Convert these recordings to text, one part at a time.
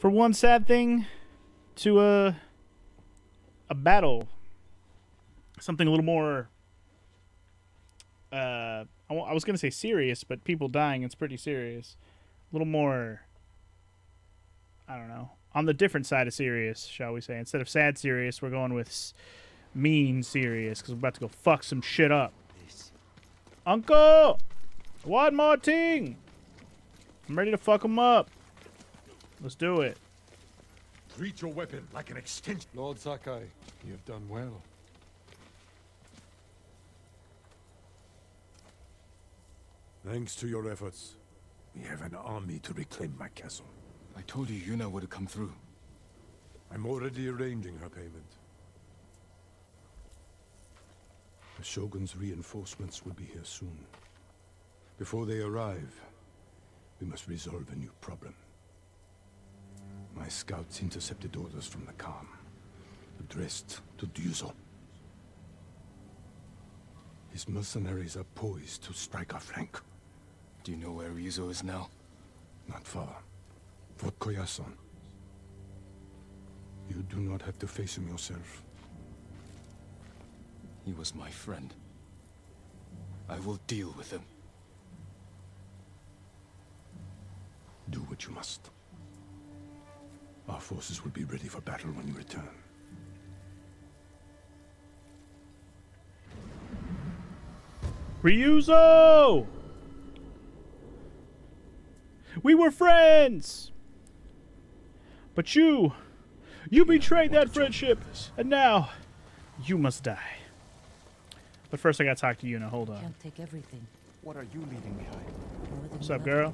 for one sad thing to a battle. Something a little more, I was going to say serious, but people dying, it's pretty serious. A little more, I don't know, on the different side of serious, shall we say. Instead of sad serious, we're going with mean serious, because we're about to go fuck some shit up. Uncle! One more ting! I'm ready to fuck him up. Let's do it. Treat your weapon like an extension. Lord Sakai, you have done well. Thanks to your efforts, we have an army to reclaim my castle. I told you Yuna would come through. I'm already arranging her payment. The Shogun's reinforcements will be here soon. Before they arrive, we must resolve a new problem. My scouts intercepted orders from the Khan, addressed to Ryuzo. His mercenaries are poised to strike our flank. Do you know where Ryuzo is now? Not far. Fort Koyasan. You do not have to face him yourself. He was my friend. I will deal with him. Do what you must. Our forces will be ready for battle when you return. Ryuzo! We were friends! But you betrayed that friendship, and now you must die. But first I gotta talk to Yuna, hold on. Can't take everything. What are you leaving behind? What's up, girl?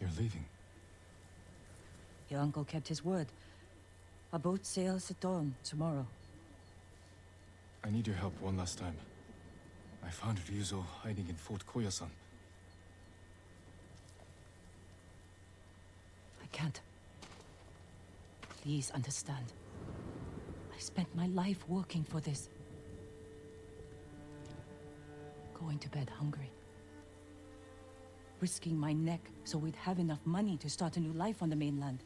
You're leaving. Your uncle kept his word. Our boat sails at dawn tomorrow. I need your help one last time. I found Ryuzo hiding in Fort Koyasan. I can't. Please understand. I spent my life working for this. Going to bed hungry. Risking my neck so we'd have enough money to start a new life on the mainland.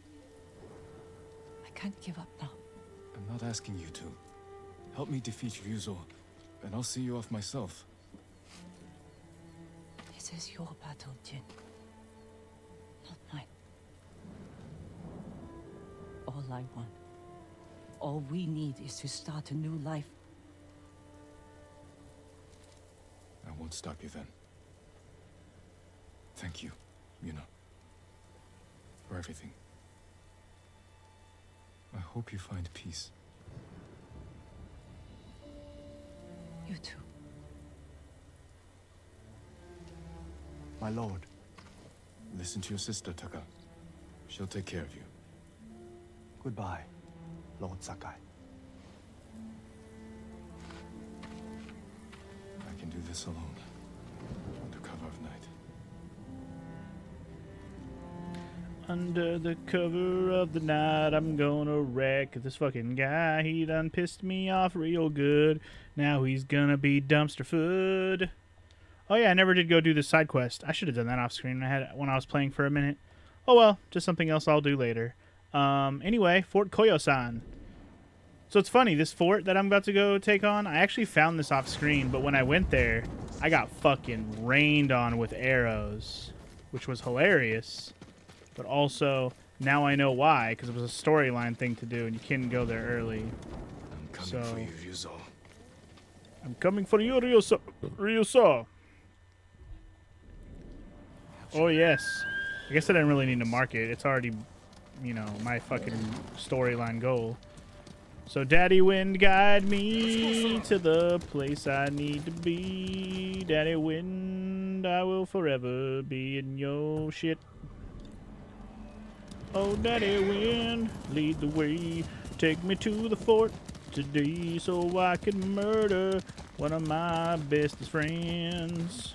I can't give up now. I'm not asking you to. Help me defeat Ryuzo, and I'll see you off myself. This is your battle, Jin. Not mine. All I want, all we need is to start a new life. I won't stop you then. Thank you, Yuna, for everything. I hope you find peace. You too. My lord. Listen to your sister, Taka. She'll take care of you. Goodbye, Lord Sakai. I can do this alone. Under cover of night. Under the cover of the night, I'm gonna wreck this fucking guy. He done pissed me off real good. Now he's gonna be dumpster food. Oh yeah, I never did go do this side quest. I should have done that off screen. I had when I was playing for a minute. Oh well, just something else I'll do later. Anyway, Fort Koyasan. So it's funny, this fort that I'm about to go take on, I actually found this off screen, but when I went there, I got fucking rained on with arrows, which was hilarious. But also, now I know why, because it was a storyline thing to do, and you couldn't go there early. I'm coming for you, Ryuzo. I'm coming for you, Ryuzo. Oh, yes. I guess I didn't really need to mark it. It's already, you know, my fucking storyline goal. So, Daddy Wind, guide me to the place I need to be. Daddy Wind, I will forever be in your shit. Oh, Daddy Wind, lead the way. Take me to the fort today so I can murder one of my bestest friends.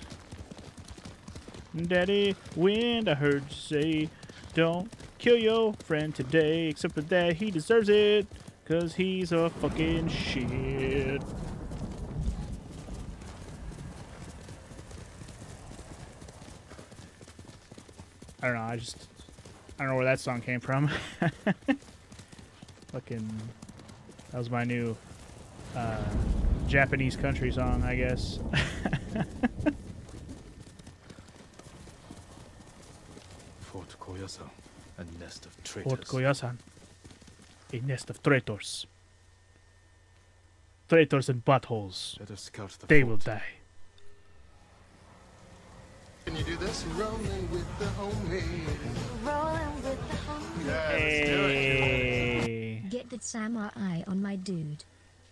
Daddy Wind, I heard you say, don't kill your friend today, except for that he deserves it, because he's a fucking shit. I don't know. I don't know where that song came from. Fucking, that was my new Japanese country song, I guess. Fort Koyasan, a nest of traitors. Fort Koyasan, a nest of traitors. Traitors and buttholes. Let us scout the fort. Will die. Can you do this? Rolling with the homie. Rolling with the homie. Yeah, hey. Let's do it. Get that samurai on my dude.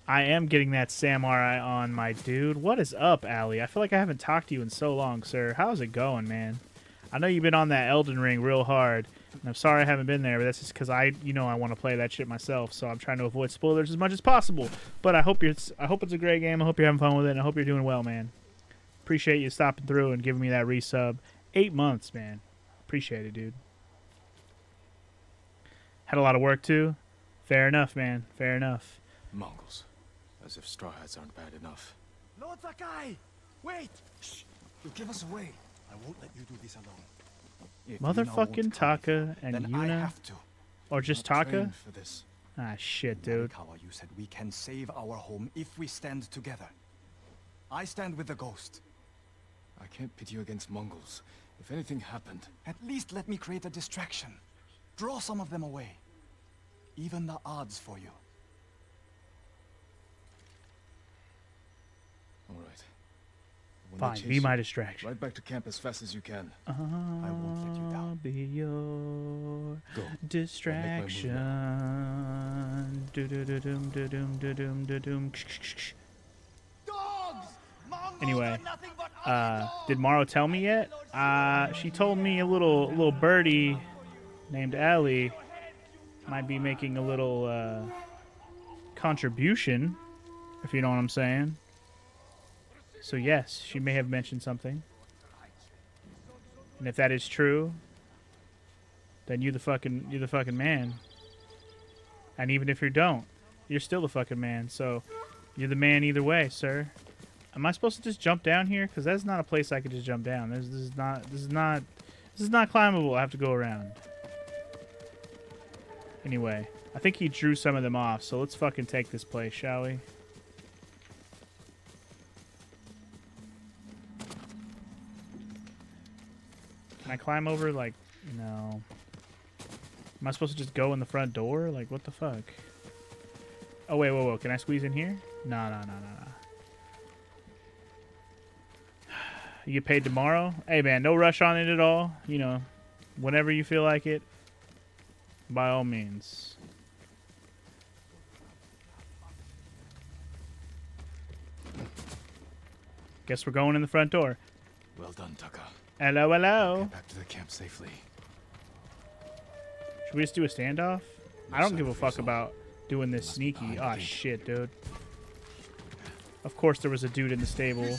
I am getting that samurai on my dude. What is up, Allie? I feel like I haven't talked to you in so long, sir. How's it going, man? I know you've been on that Elden Ring real hard. And I'm sorry I haven't been there, but that's just because I want to play that shit myself, so I'm trying to avoid spoilers as much as possible. But I hope it's a great game. I hope you're having fun with it. And I hope you're doing well, man. Appreciate you stopping through and giving me that resub. 8 months, man. Appreciate it, dude. Had a lot of work too. Fair enough, man. Fair enough. Mongols, as if straw hats aren't bad enough. Lord Sakai, wait! Shh, you give us away. I won't let you do this alone. If motherfucking Taka and Yuna, or just Taka? For this. Ah, shit, dude. Yarikawa, you said we can save our home if we stand together. I stand with the ghost. I can't pit you against Mongols. If anything happened... At least let me create a distraction. Draw some of them away. Even the odds for you. All right. Fine, be my distraction. Right back to camp as fast as you can. I won't let you down. I'll be your distraction. Anyway, did Maro tell me yet? She told me a little birdie named Allie might be making a little contribution, if you know what I'm saying. So yes, she may have mentioned something. And if that is true, then you the fucking man. And even if you don't, you're still the fucking man. So you're the man either way, sir. Am I supposed to just jump down here? Because that's not a place I could just jump down. This is not climbable. I have to go around. Anyway, I think he drew some of them off, so let's fucking take this place, shall we? Can I climb over? Like, no. Am I supposed to just go in the front door? Like, what the fuck? Oh, wait, whoa, whoa. Can I squeeze in here? No. You get paid tomorrow? Hey, man, no rush on it at all. You know, whenever you feel like it, by all means. Guess we're going in the front door. Well done, Taka. Hello, hello. Get back to the camp safely. Should we just do a standoff? I don't give a fuck about doing this sneaky. Oh shit, dude. Of course there was a dude in the stable.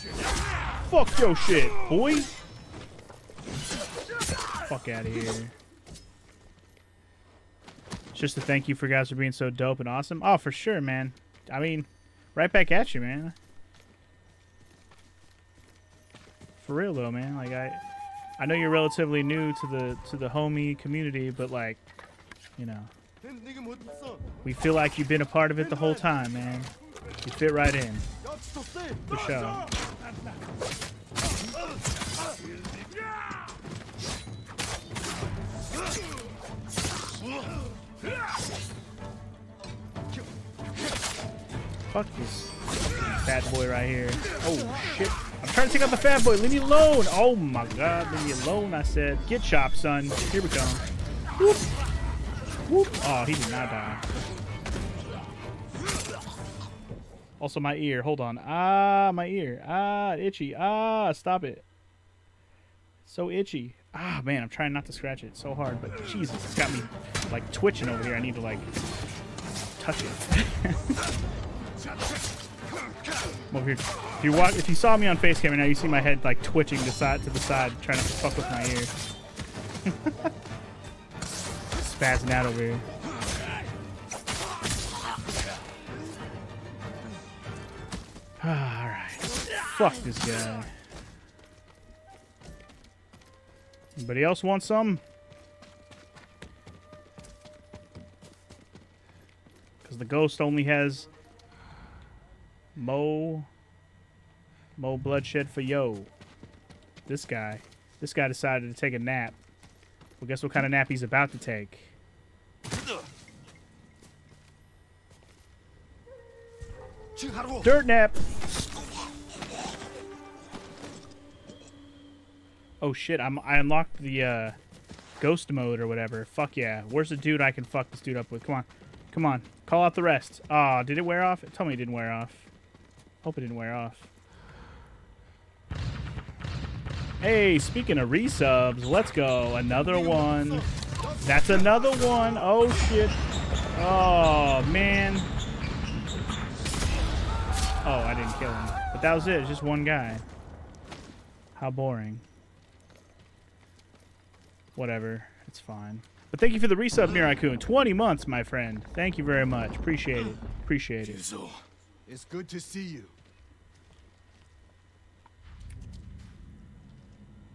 Fuck your shit, boy. Fuck out of here. Just to thank you for guys for being so dope and awesome. Oh, for sure, man. I mean, right back at you, man. For real though, man. Like I know you're relatively new to the homie community, but like, you know, we feel like you've been a part of it the whole time, man. You fit right in. For sure. Fuck this fat boy right here. Oh shit. I'm trying to take out the fat boy. Leave me alone. Oh my god. Leave me alone, I said. Get chopped, son. Here we go. Whoop. Whoop. Oh, he did not die. Also, my ear. Hold on. Ah, my ear. Ah, itchy. Ah, stop it. So itchy. Ah, man. I'm trying not to scratch it so hard, but Jesus. It's got me, like, twitching over here. I need to, like, touch it. Over here. If you saw me on face cam, now you see my head like twitching to the side, trying to fuck with my ear. Spazzing out over here. All right, fuck this guy. Anybody else want some? Because the ghost only has Mo bloodshed for yo. This guy decided to take a nap. Well, guess what kind of nap he's about to take. Dirt nap! Oh shit, I unlocked the ghost mode or whatever. Fuck yeah. Where's the dude I can fuck this dude up with? Come on. Come on. Call out the rest. Aw, did it wear off? Tell me it didn't wear off. Hope it didn't wear off. Hey, speaking of resubs, let's go. Another one. That's another one. Oh shit. Oh man. Oh, I didn't kill him. But that was it. It was just one guy. How boring. Whatever. It's fine. But thank you for the resub, Mirakun. 20 months, my friend. Thank you very much. Appreciate it. Appreciate it. It's good to see you.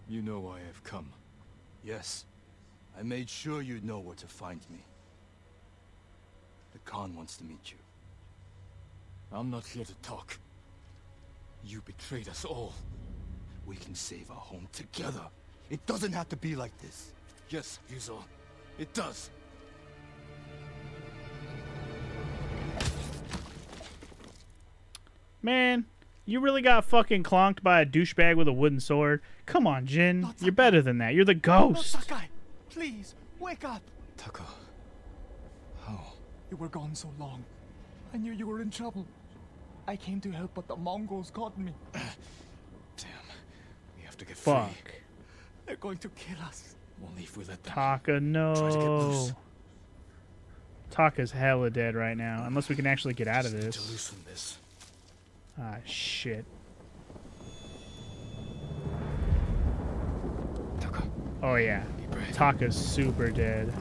You know why I've come. Yes. I made sure you'd know where to find me. The Khan wants to meet you. I'm not here to talk. You betrayed us all. We can save our home together. It doesn't have to be like this. Yes, Ryuzo. It does. Man, you really got fucking clonked by a douchebag with a wooden sword. Come on, Jin. Not You're better than that. You're the ghost. Lord Sakai, please, wake up. Taka. How? You were gone so long. I knew you were in trouble. I came to help, but the Mongols caught me. Damn. We have to get free. Fuck. They're going to kill us. Only if we let them. Taka, no. Try to get loose. Taka's hella dead right now. Unless we can actually get out of this. Need to loosen this. Ah, shit. Taka. Oh, yeah. Taka's super dead.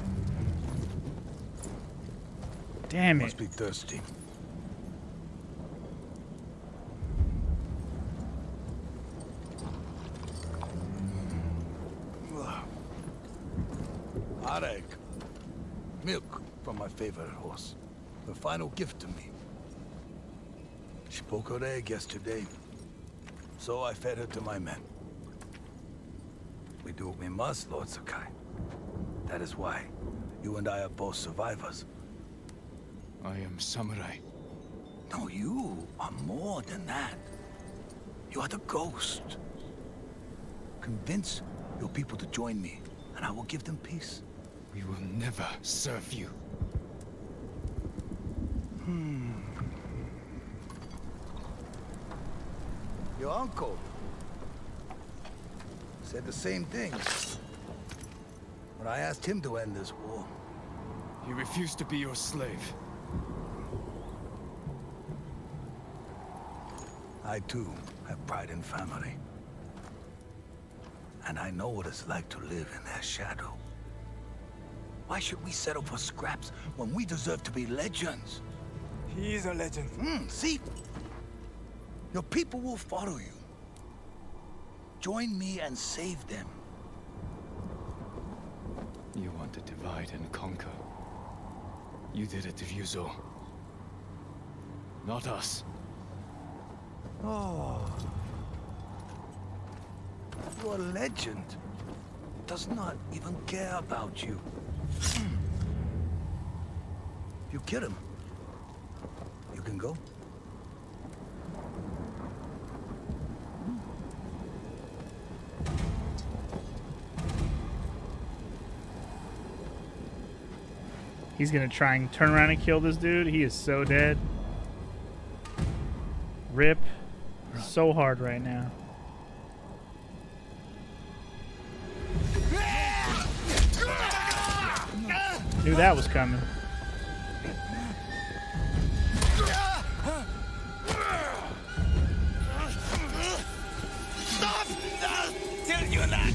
Damn it. Must be thirsty. Arak, milk from my favorite horse, the final gift to me. She broke her egg yesterday, so I fed her to my men. We do what we must, Lord Sakai. That is why you and I are both survivors. I am samurai. No, you are more than that. You are the ghost. Convince your people to join me, and I will give them peace. We will never serve you. Your uncle said the same thing when I asked him to end this war. He refused to be your slave. I too have pride in family. And I know what it's like to live in their shadow. Why should we settle for scraps when we deserve to be legends? He is a legend. See? Your people will follow you. Join me and save them. You want to divide and conquer. You did it to Ryuzo. Not us. Oh. Your legend does not even care about you. You kill him. You can go. He's gonna try and turn around and kill this dude. He is so dead. Rip. So hard right now. Knew that was coming. Stop! I'll tell you that.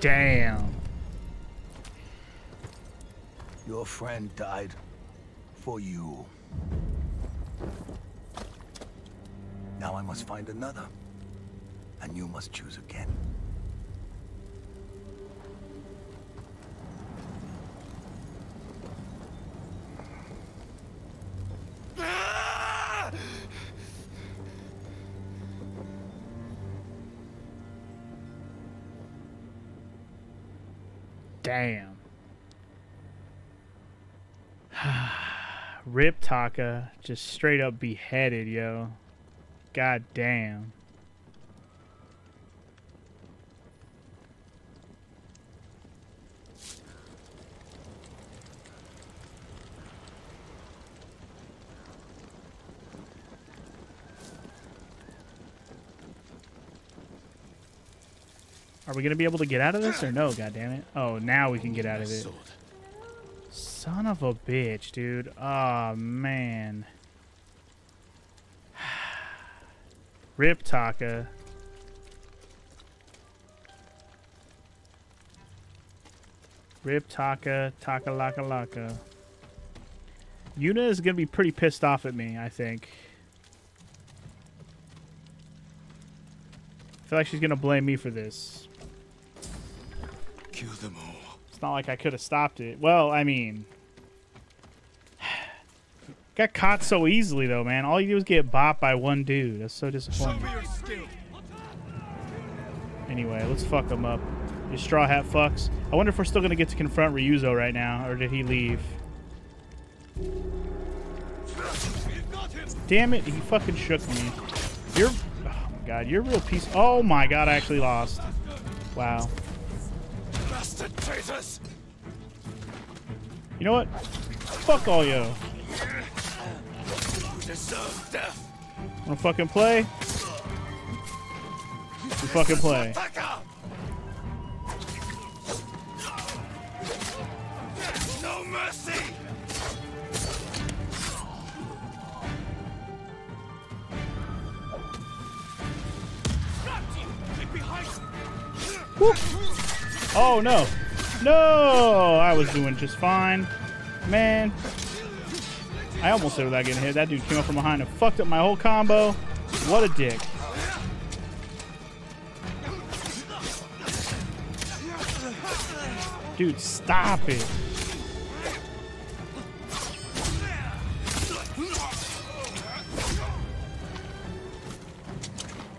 Damn. Your friend died for you. Now I must find another, and you must choose again. Damn. Rip Taka just straight up beheaded, yo. God damn. Are we going to be able to get out of this or no? God damn it. Oh, now we can get out of it. Son of a bitch, dude. Oh, man. Rip Taka. Rip Taka. Taka laka laka. Yuna is going to be pretty pissed off at me, I think. I feel like she's going to blame me for this. Kill them all. It's not like I could have stopped it. Well, I mean, got caught so easily though, man. All you do is get bopped by one dude. That's so disappointing. Anyway, let's fuck him up. You straw hat fucks. I wonder if we're still gonna get to confront Ryuzo right now, or did he leave? Damn it! He fucking shook me. You're, oh my god, you're a real piece. Oh my god, I actually lost. Wow. You know what? Fuck all yo. Wanna fucking play? We fucking play. No mercy. Woo. Oh, no. No! I was doing just fine. Man. I almost did without getting hit. That dude came up from behind and fucked up my whole combo. What a dick. Dude, stop it.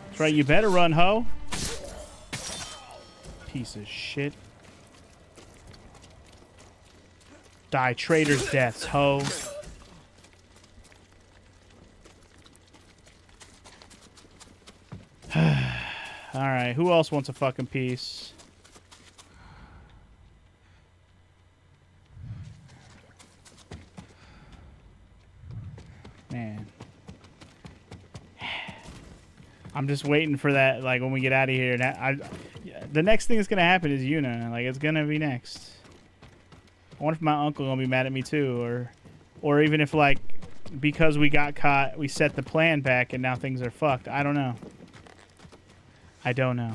That's right. You better run, ho. Piece of shit. Die traitors' deaths, ho. Alright, who else wants a fucking piece? Man. I'm just waiting for that, like, when we get out of here. The next thing that's going to happen is Yuna. Like, it's going to be next. I wonder if my uncle going to be mad at me, too. Or even if, like, because we got caught, we set the plan back and now things are fucked. I don't know. I don't know.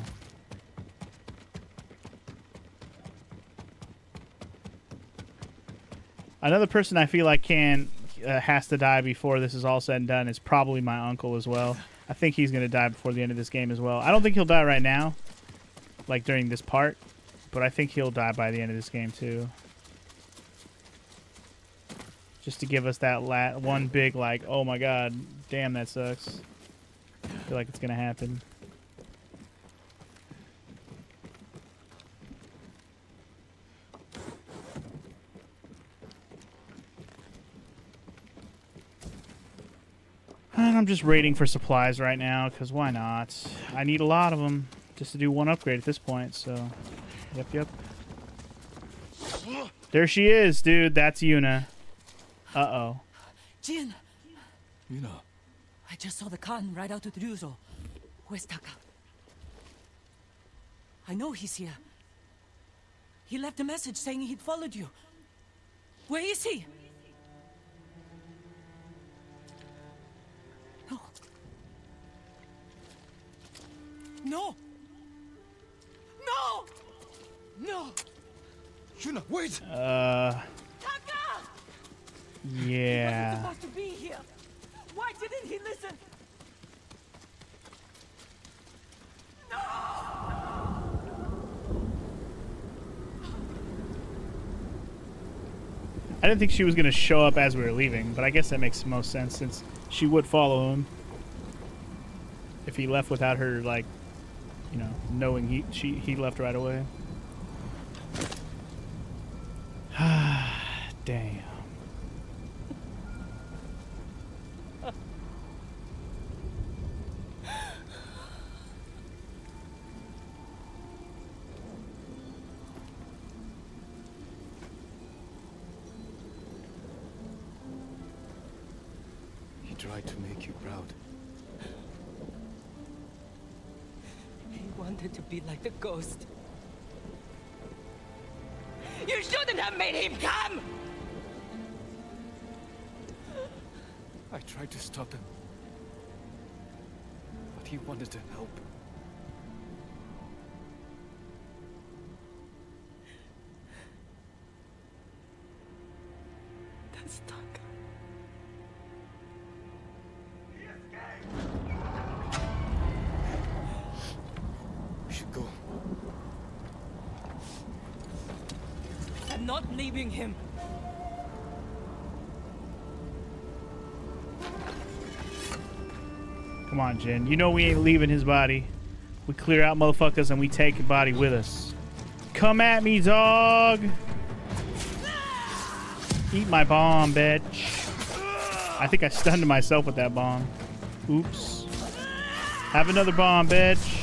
Another person I feel like has to die before this is all said and done is probably my uncle as well. I think he's going to die before the end of this game as well. I don't think he'll die right now, like during this part, but I think he'll die by the end of this game too. Just to give us that one big, like, oh my god, damn, that sucks. I feel like it's going to happen. And I'm just raiding for supplies right now, because why not? I need a lot of them just to do one upgrade at this point, so... Yep, yep. There she is, dude. That's Yuna. Uh-oh. Jin! Yuna. I just saw the Khan ride out to Ryuzo. Where's Taka? I know he's here. He left a message saying he'd followed you. Where is he? No! No! No! Yuna, wait! Taka! Yeah. He wasn't supposed to be here. Why didn't he listen? No! I didn't think she was going to show up as we were leaving, but I guess that makes the most sense since she would follow him if he left without her, like, you know, knowing he left right away. Damn. He tried to make you proud. He wanted to be like the ghost. You shouldn't have made him come! I tried to stop him, but he wanted to help. That's Taka. He escaped! We should go. I'm not leaving him. Come on, Jin. You know we ain't leaving his body. We clear out motherfuckers and we take your body with us. Come at me, dog. Eat my bomb, bitch. I think I stunned myself with that bomb. Oops. Have another bomb, bitch.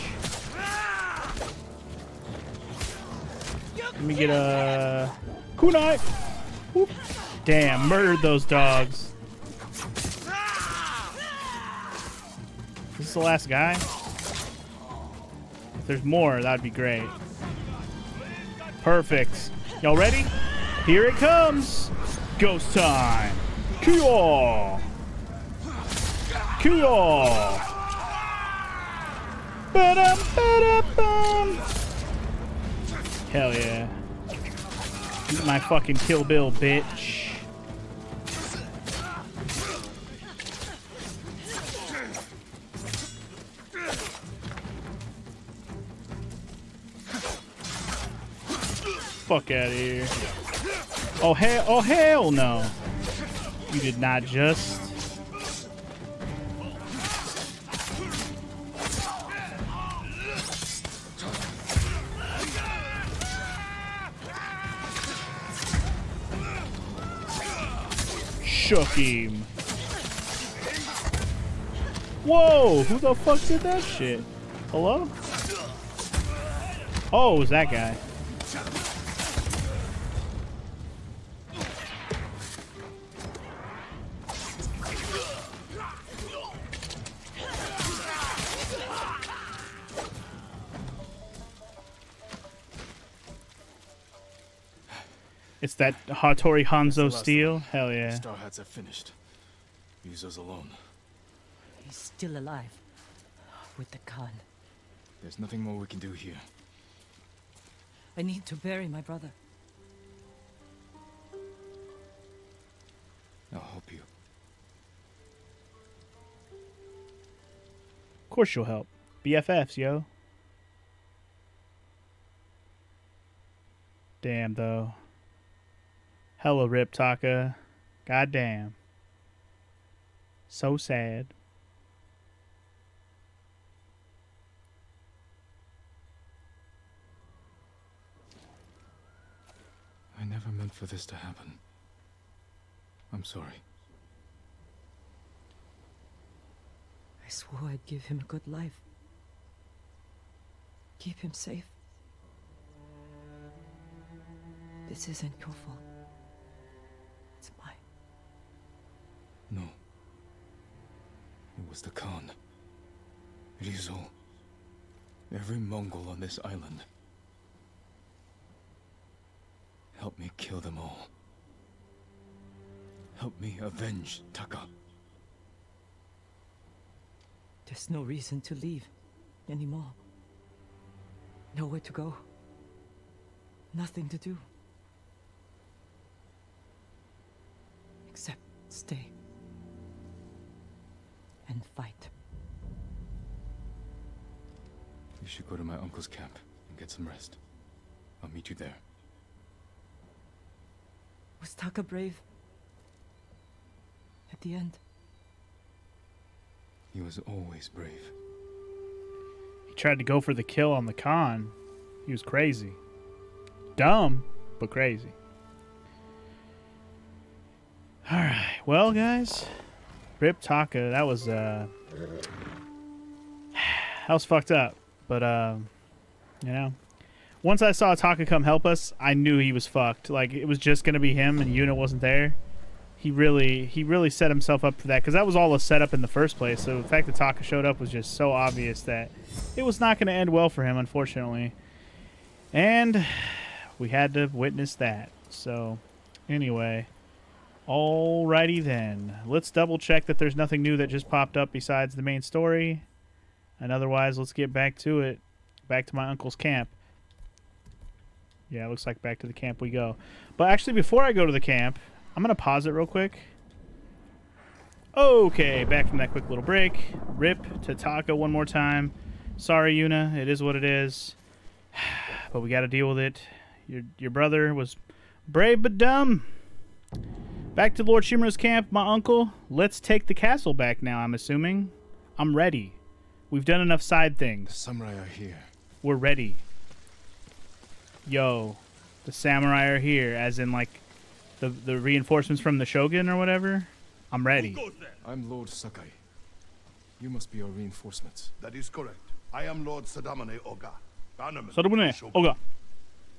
Let me get a kunai. Whoop. Damn, murdered those dogs. The last guy. If there's more, that'd be great. Perfect. Y'all ready? Here it comes. Ghost time. Kyo. Kyo. Ba-dum, ba-dum. Hell yeah. Eat my fucking Kill Bill, bitch. Fuck out of here. Oh hell no. You did not just. Shook him. Whoa, who the fuck did that shit? Hello? Oh, it was that guy. It's that Hattori Hanzo steel? Hell yeah. Star hats are finished. Ryuzo's alone. He's still alive. With the Khan. There's nothing more we can do here. I need to bury my brother. I'll help you. Of course you'll help. BFFs, yo. Damn, though. Hello, Rip Taka. Goddamn. So sad. I never meant for this to happen. I'm sorry. I swore I'd give him a good life. Keep him safe. This isn't your fault. No. It was the Khan. Ryuzo. Every Mongol on this island. Help me kill them all. Help me avenge Taka. There's no reason to leave anymore. Nowhere to go. Nothing to do. Except Stay. And fight. You should go to my uncle's camp and get some rest. I'll meet you there. Was Taka brave? At the end? He was always brave. He tried to go for the kill on the Khan. He was crazy. Dumb, but crazy. Alright, well guys. Rip Taka, that was fucked up. But you know. Once I saw Taka come help us, I knew he was fucked. Like, it was just gonna be him and Yuna wasn't there. He really set himself up for that, because that was all a setup in the first place. So the fact that Taka showed up was just so obvious that it was not going to end well for him, unfortunately. And we had to witness that. So anyway, alrighty then. Let's double check that there's nothing new that just popped up besides the main story. And otherwise, let's get back to it. Back to my uncle's camp. Yeah, it looks like back to the camp we go. But actually, before I go to the camp, I'm going to pause it real quick. Okay, back from that quick little break. Rip to Taka one more time. Sorry, Yuna. It is what it is. But we got to deal with it. Your brother was brave but dumb. Back to Lord Shimura's camp, my uncle. Let's take the castle back now, I'm assuming. I'm ready. We've done enough side things. The samurai are here. We're ready. Yo, the samurai are here, as in like the reinforcements from the Shogun or whatever. I'm ready. I'm Lord Sakai. You must be our reinforcements. That is correct. I am Lord Sadamane Oga. Sadamane Oga.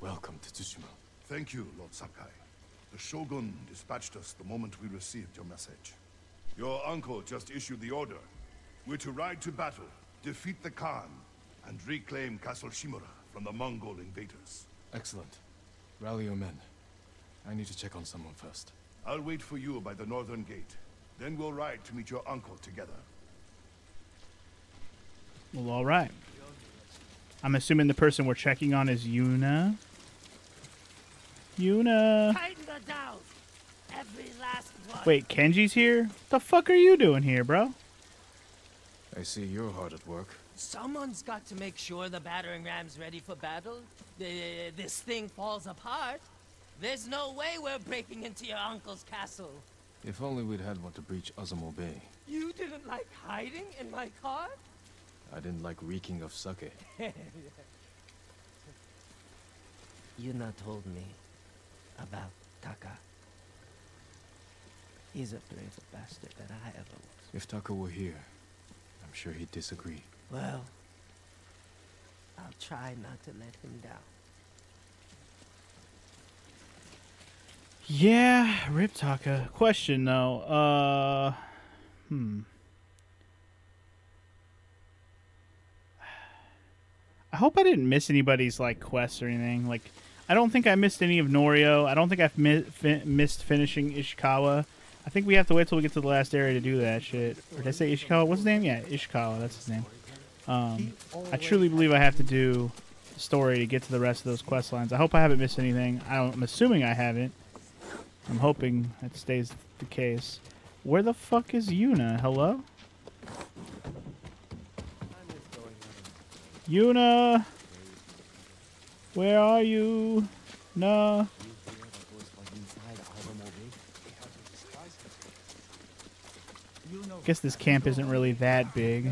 Welcome to Tsushima. Thank you, Lord Sakai. The Shogun dispatched us the moment we received your message. Your uncle just issued the order. We're to ride to battle, defeat the Khan, and reclaim Castle Shimura from the Mongol invaders. Excellent. Rally your men. I need to check on someone first. I'll wait for you by the northern gate. Then we'll ride to meet your uncle together. Well, all right. I'm assuming the person we're checking on is Yuna. Yuna! Wait, Kenji's here? What the fuck are you doing here, bro? I see you're hard at work. Someone's got to make sure the battering ram's ready for battle. This thing falls apart. There's no way we're breaking into your uncle's castle. If only we'd had one to breach Azamo Bay. You didn't like hiding in my car? I didn't like reeking of sake. Yuna told me about Taka. He's a braver bastard than I ever was. If Taka were here, I'm sure he'd disagree. Well, I'll try not to let him down. Yeah, Rip Taka. Question though. I hope I didn't miss anybody's like quests or anything. Like, I don't think I missed any of Norio. I don't think I've missed finishing Ishikawa. I think we have to wait till we get to the last area to do that shit. Or did I say Ishikawa? What's his name? Yeah, Ishikawa. That's his name. I truly believe I have to do the story to get to the rest of those quest lines. I hope I haven't missed anything. I'm assuming I haven't. I'm hoping that stays the case. Where the fuck is Yuna? Hello? Yuna! Where are you? No. Guess this camp isn't really that big.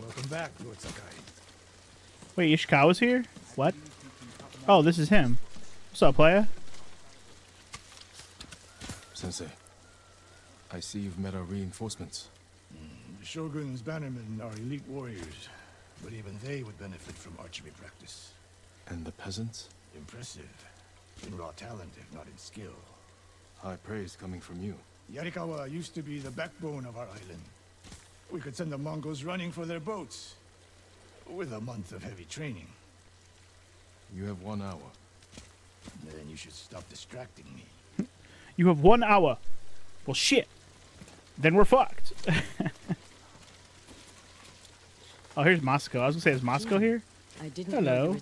Welcome back, Lord Sakai. Wait, Ishikawa's here? What? Oh, this is him. What's up, playa? Sensei, I see you've met our reinforcements. The Shogun's bannermen are elite warriors, but even they would benefit from archery practice. And the peasants? Impressive. In raw talent, if not in skill. High praise coming from you. Yarikawa used to be the backbone of our island. We could send the Mongols running for their boats. With a month of heavy training. You have 1 hour. Then you should stop distracting me. You have 1 hour. Well, shit. Then we're fucked. Oh, here's Masako. I was gonna say, is Masako here? I didn't Hello.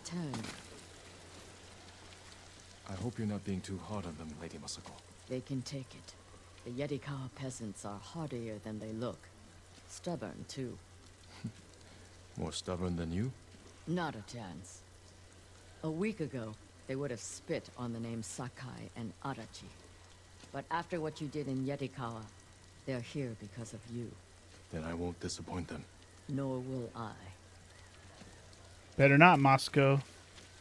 I hope you're not being too hard on them, Lady Masako. They can take it. The Yarikawa peasants are hardier than they look. Stubborn, too. More stubborn than you? Not a chance. A week ago, they would have spit on the name Sakai and Arachi. But after what you did in Yarikawa, they're here because of you. Then I won't disappoint them. Nor will I. Better not, Masako.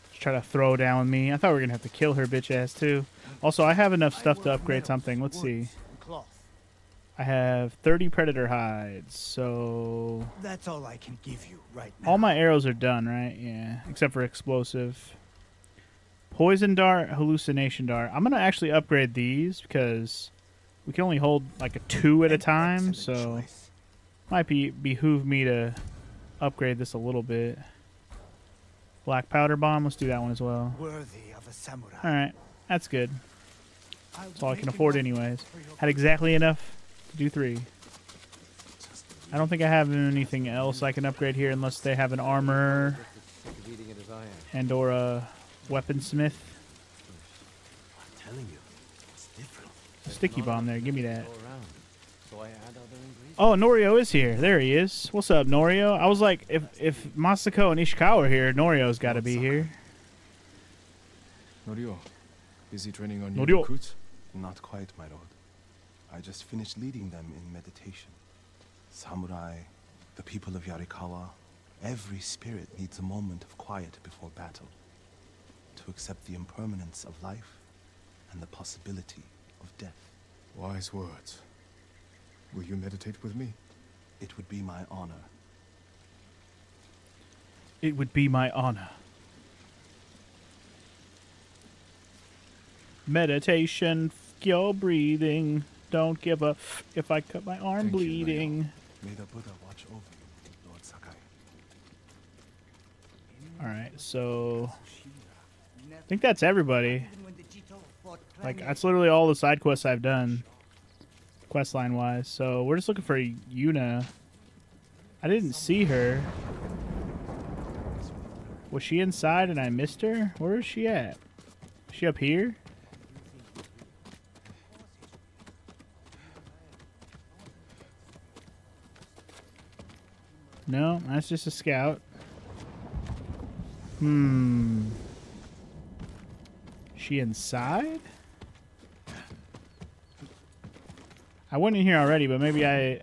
Just try to throw down with me. I thought we were gonna have to kill her bitch ass too. Also, I have enough stuff to upgrade something. Let's see. I have 30 predator hides, so that's all I can give you right now. All my arrows are done, right? Yeah, except for explosive, poison dart, hallucination dart. I'm gonna actually upgrade these because we can only hold like a 2 at a time, so might behoove me to upgrade this a little bit. Black powder bomb. Let's do that one as well. Worthy of a samurai. All right, that's good. That's all I can afford, anyways. Had exactly enough to do 3. I don't think I have anything else I can upgrade here unless they have an armor and or a weaponsmith. A sticky bomb there. Give me that. Oh, Norio is here. There he is. What's up, Norio? I was like, if Masako and Ishikawa are here, Norio's got to be here. Norio, busy training on your recruits? Not quite, my lord. I just finished leading them in meditation. Samurai, the people of Yarikawa, every spirit needs a moment of quiet before battle. To accept the impermanence of life and the possibility of death. Wise words. Will you meditate with me? It would be my honor. It would be my honor. Meditation, your breathing. Don't give up. If I cut my arm bleeding. May the Buddha watch over you, Lord Sakai. Alright, so I think that's everybody. Like, that's literally all the side quests I've done. Questline wise. So we're just looking for Yuna. I didn't see her. Was she inside and I missed her? Where is she at? Is she up here? No, that's just a scout. She inside? I went in here already, but maybe did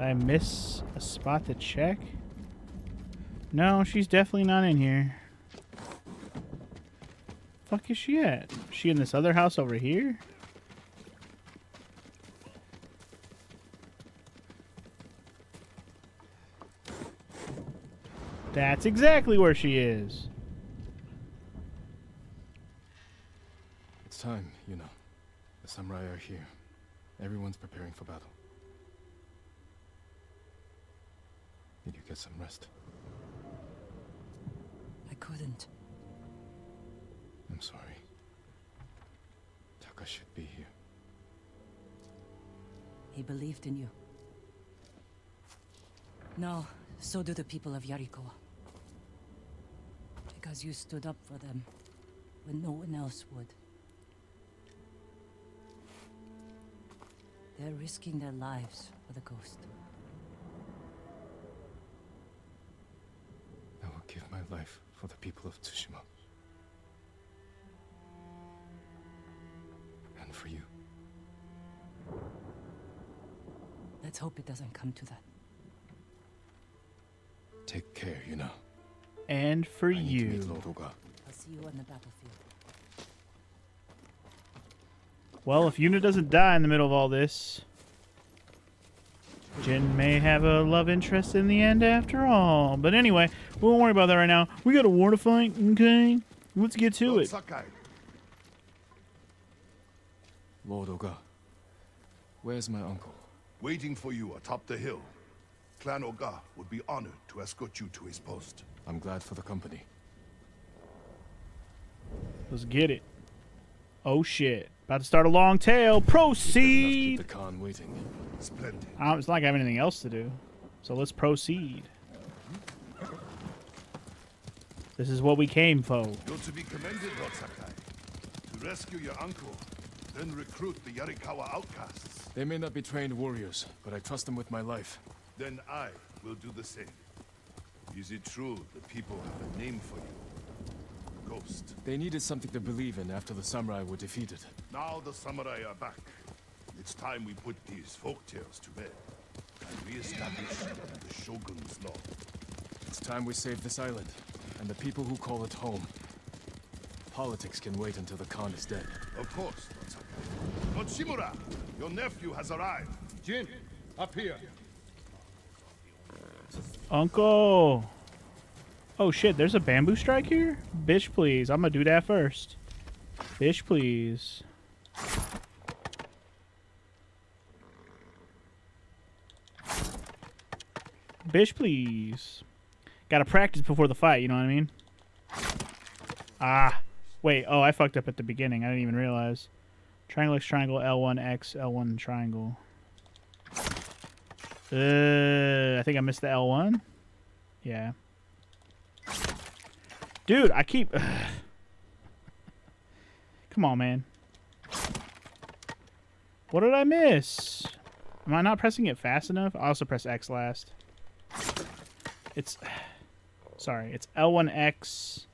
I miss a spot to check? No, she's definitely not in here. Fuck is she at? Is she in this other house over here? That's exactly where she is. It's time, you know. The samurai are here. Everyone's preparing for battle. Did you get some rest? I couldn't. I'm sorry. Taka should be here. He believed in you. No, so do the people of Yarikawa. Because you stood up for them when no one else would. They're risking their lives for the coast. I will give my life for the people of Tsushima. And for you. Let's hope it doesn't come to that. Take care, you know. And for you. I need to meet Lord Oga. I'll see you on the battlefield. Well, if Yuna doesn't die in the middle of all this, Jin may have a love interest in the end after all. But anyway, we won't worry about that right now. We got a war to fight, okay? Let's get to it. Lord Oga, where's my uncle? Waiting for you atop the hill. Clan Oga would be honored to escort you to his post. I'm glad for the company. Let's get it. Oh, shit. About to start a long tail. Proceed! Keep the Khan waiting. Splendid. It's not like I have anything else to do. So let's proceed. This is what we came for. You're to be commended, Lord Sakai. To rescue your uncle, Then recruit the Yarikawa outcasts. They may not be trained warriors, but I trust them with my life. Then I will do the same. Is it true the people have a name for you? Ghost. They needed something to believe in after the samurai were defeated. Now the samurai are back. It's time we put these folktales to bed and re-establish the Shogun's law. It's time we save this island, and the people who call it home. Politics can wait until the Khan is dead. Of course, Lord Shimura, your nephew has arrived. Jin, up here. Uncle! Oh shit, there's a bamboo strike here? Bitch please, I'm gonna do that first. Bitch please. Bitch please. Gotta practice before the fight, you know what I mean? Ah. Wait, oh, I fucked up at the beginning. I didn't even realize. Triangle X, triangle, L1, X, L1, triangle. I think I missed the L1. Yeah. Dude, I keep... Come on, man. What did I miss? Am I not pressing it fast enough? I also press X last. It's... Sorry, it's L1X...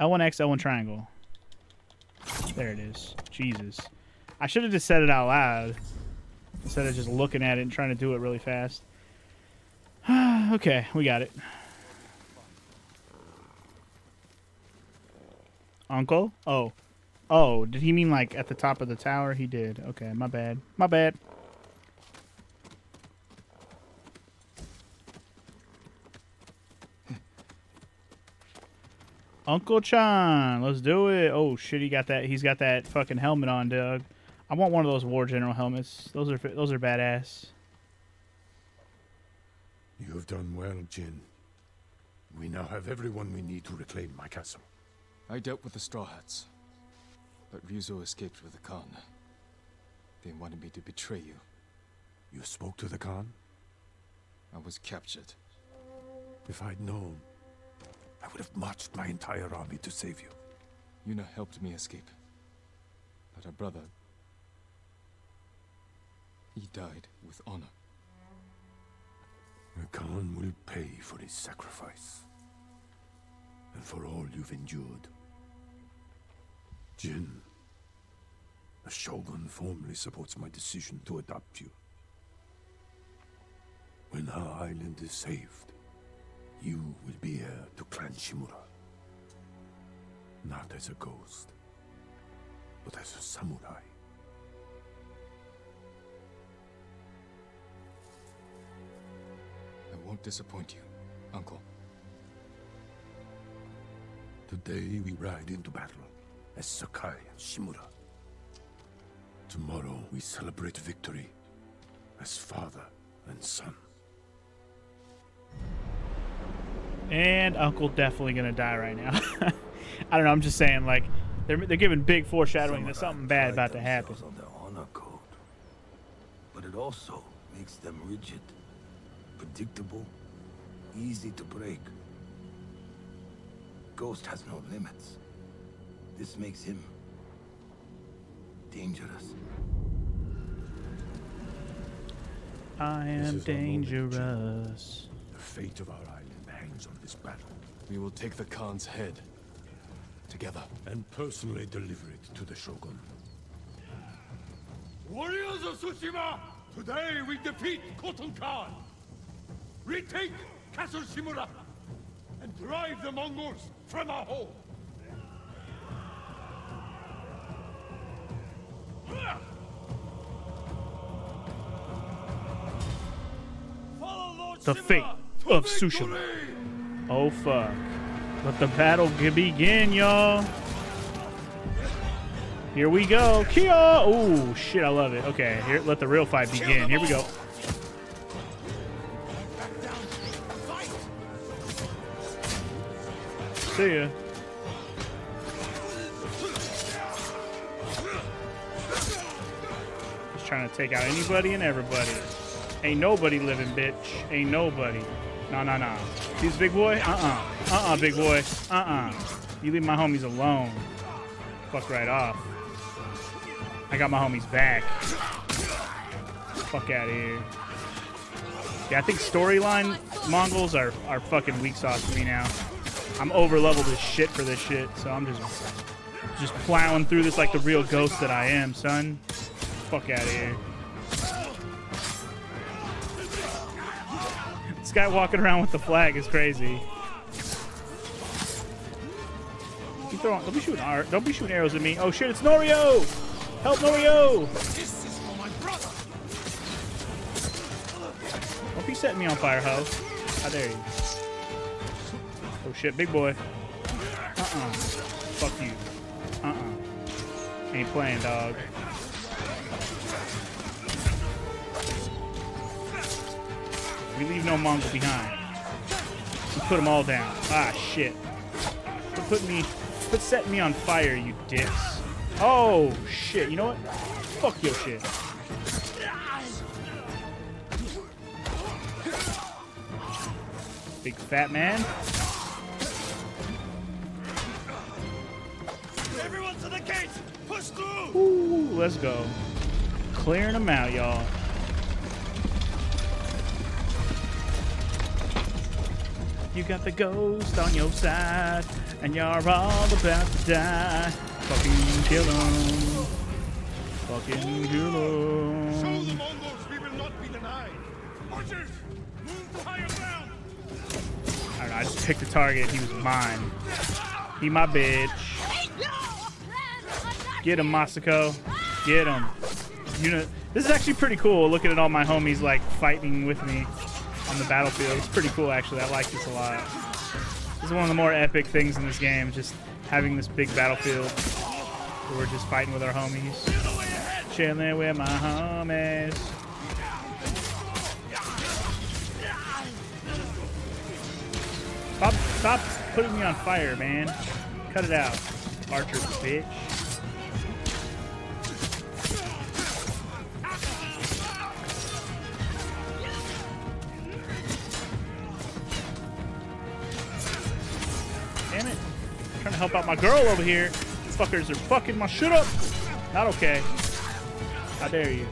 L1X, L1 triangle. There it is. Jesus. I should have just said it out loud. Instead of just looking at it and trying to do it really fast. Okay, we got it. Uncle? Oh. Oh, did he mean like at the top of the tower? He did. Okay, my bad. My bad. Uncle Chan, let's do it. Oh shit, he got that. He's got that fucking helmet on, Doug. I want one of those war general helmets. Those are badass. You have done well, Jin. We now have everyone we need to reclaim my castle. I dealt with the Straw Hats, but Ryuzo escaped with the Khan. They wanted me to betray you. You spoke to the Khan? I was captured. If I'd known, I would have marched my entire army to save you. Yuna helped me escape. But her brother... He died with honor. The Khan will pay for his sacrifice. And for all you've endured. Jin, the Shogun formally supports my decision to adopt you. When our island is saved, you will be heir to Clan Shimura. Not as a ghost, but as a samurai. I won't disappoint you, Uncle. Today we ride into battle as Sakai and Shimura. Tomorrow we celebrate victory as father and son. And Uncle definitely gonna die right now. I don't know. I'm just saying, like, they're giving big foreshadowing that something bad about to happen. On their honor code, but it also makes them rigid, predictable, easy to break. Ghost has no limits. This makes him dangerous. I am dangerous. The fate of our island on this battle. We will take the Khan's head together and personally deliver it to the Shogun. Warriors of Tsushima, today we defeat Kotun Khan, retake Castle Shimura, and drive the Mongols from our home. The fate of Tsushima. Oh fuck. Let the battle begin, y'all. Here we go. Kia! Oh shit, I love it. Okay, here, let the real fight begin. Here we go. See ya. Just trying to take out anybody and everybody. Ain't nobody living, bitch. Ain't nobody. No, no, no. He's big boy? Big boy. You leave my homies alone. Fuck right off. I got my homies back. Fuck out of here. Yeah, I think storyline Mongols are fucking weak sauce to me now. I'm over-leveled as shit for this shit, so I'm just plowing through this like the real ghost that I am, son. Fuck out of here. This guy walking around with the flag is crazy. Don't be shooting arrows at me. Oh shit, it's Norio! Help Norio! This is for my brother. Don't be setting me on fire, ho. How dare you? Oh shit, big boy. Fuck you. Ain't playing, dog. We leave no Mongol behind. We put them all down. Ah, shit. Quit setting me on fire, you dicks. Oh, shit. You know what? Fuck your shit. Big fat man. Everyone to the gate! Push through! Ooh, let's go. Clearing them out, y'all. You got the ghost on your side, and you're all about to die. Fucking kill him. Fucking kill him. Show the Mongols we will not be denied. Archers, move to higher ground. I don't know, I just picked a target. He was mine. He my bitch. Get him, Masako. Get him. Yuna. This is actually pretty cool, looking at all my homies, like, fighting with me on the battlefield. It's pretty cool, actually. I like this a lot. This is one of the more epic things in this game, just having this big battlefield where we're just fighting with our homies. Chilling with my homies. Stop putting me on fire, man. Cut it out, Archer bitch. Trying to help out my girl over here. Fuckers are fucking my shit up. Not okay. How dare you?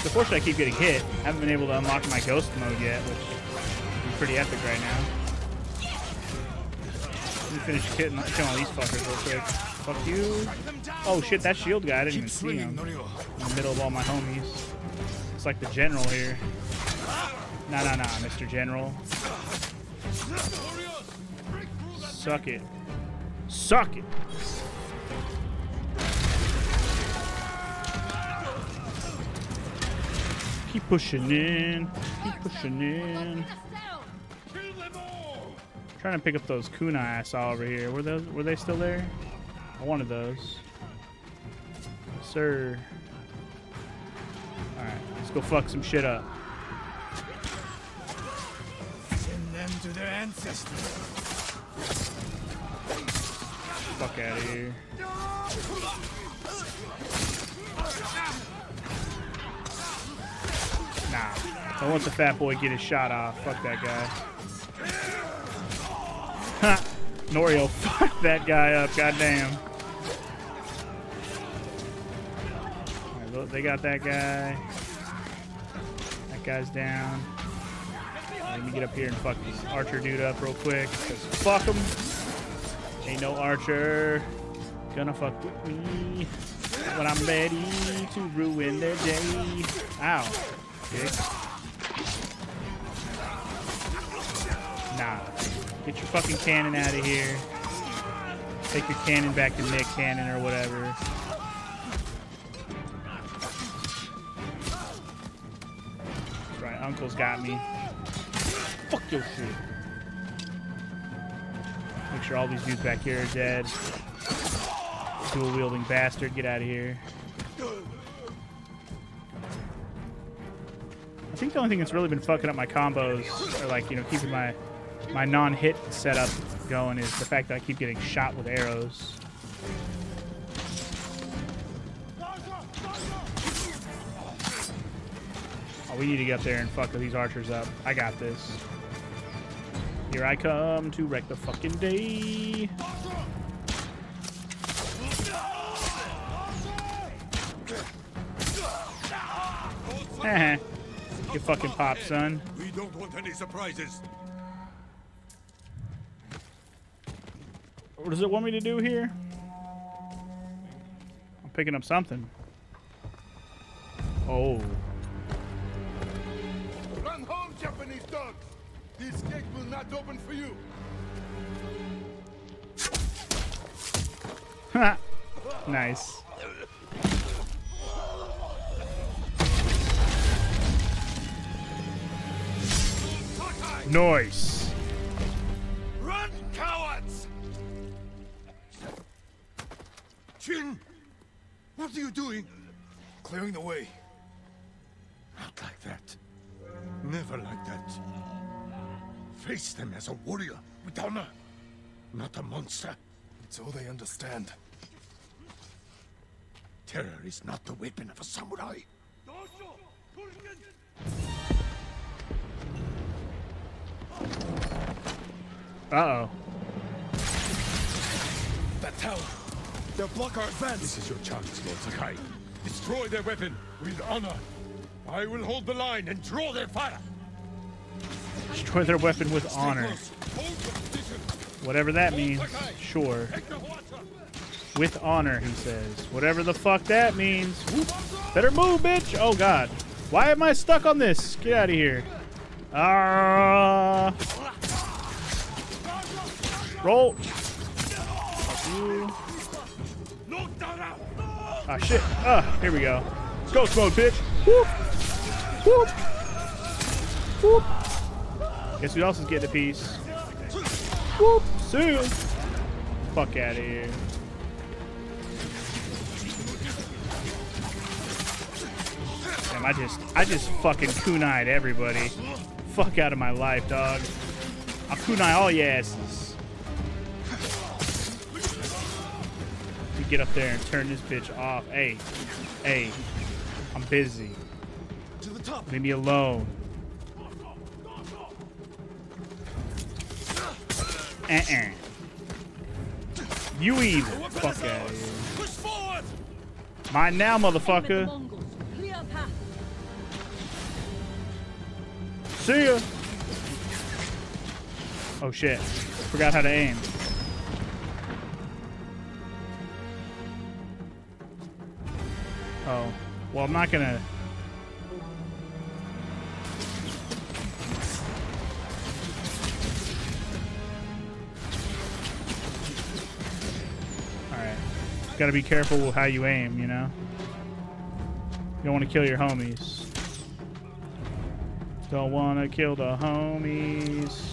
Unfortunately, I keep getting hit. I haven't been able to unlock my ghost mode yet, which is pretty epic right now. Let me finish killing all these fuckers real quick. Fuck you. Oh shit, that shield guy, I didn't even see him. In the middle of all my homies. It's like the general here. Nah, Mr. General. Suck it. Suck it! Keep pushing in. Keep pushing in. Trying to pick up those kunai I saw over here. Were they still there? I wanted those. Sir. Alright, let's go fuck some shit up. Send them to their ancestors. Fuck out of here. Nah. I want the fat boy to get his shot off. Fuck that guy. Ha! Norio fucked that guy up. Goddamn. Alright, look, they got that guy. That guy's down. Let me get up here and fuck this archer dude up real quick. Just fuck him. Ain't no archer gonna fuck with me when I'm ready to ruin their day. Ow. Dick. Nah. Get your fucking cannon out of here. Take your cannon back to Nick Cannon or whatever. That's right, Uncle's got me. Fuck your shit. Make sure all these dudes back here are dead. Dual wielding bastard, get out of here. I think the only thing that's really been fucking up my combos, or like, you know, keeping my non-hit setup going, is the fact that I keep getting shot with arrows. Oh, we need to get up there and fuck these archers up. I got this. Here I come to wreck the fucking day. You fucking pop, son. We don't want any surprises. What does it want me to do here? I'm picking up something. Oh. Run home, Japanese dogs! This gate will not open for you. Ha! Nice. Nice. Run, cowards! Jin, what are you doing? Clearing the way. Not like that. Never like that. Face them as a warrior with honor, not a monster. It's all they understand. Terror is not the weapon of a samurai. Uh-oh. That tower! They'll block our advance! This is your chance, Lord Sakai. Destroy their weapon with honor. I will hold the line and draw their fire. Destroy their weapon with honor. Whatever that means. Sure. With honor, he says. Whatever the fuck that means. Whoop. Better move, bitch! Oh, God. Why am I stuck on this? Get out of here. Ah. Roll. Ah, shit. Here we go. Ghost mode, bitch. Whoop. Whoop. Whoop. Guess who else is getting a piece? Whoop. Soon. Fuck out of here. Damn, I just fucking kunai'd everybody. Fuck out of my life, dog. I'll kunai all your asses. Get up there and turn this bitch off. Hey, hey, I'm busy. To the top. Leave me alone. You evil. Fuck out of here. Mine now, motherfucker. See ya. Oh shit. Forgot how to aim. Oh, well, I'm not gonna. Alright. Gotta be careful with how you aim, you know? You don't wanna kill your homies. Don't wanna kill the homies.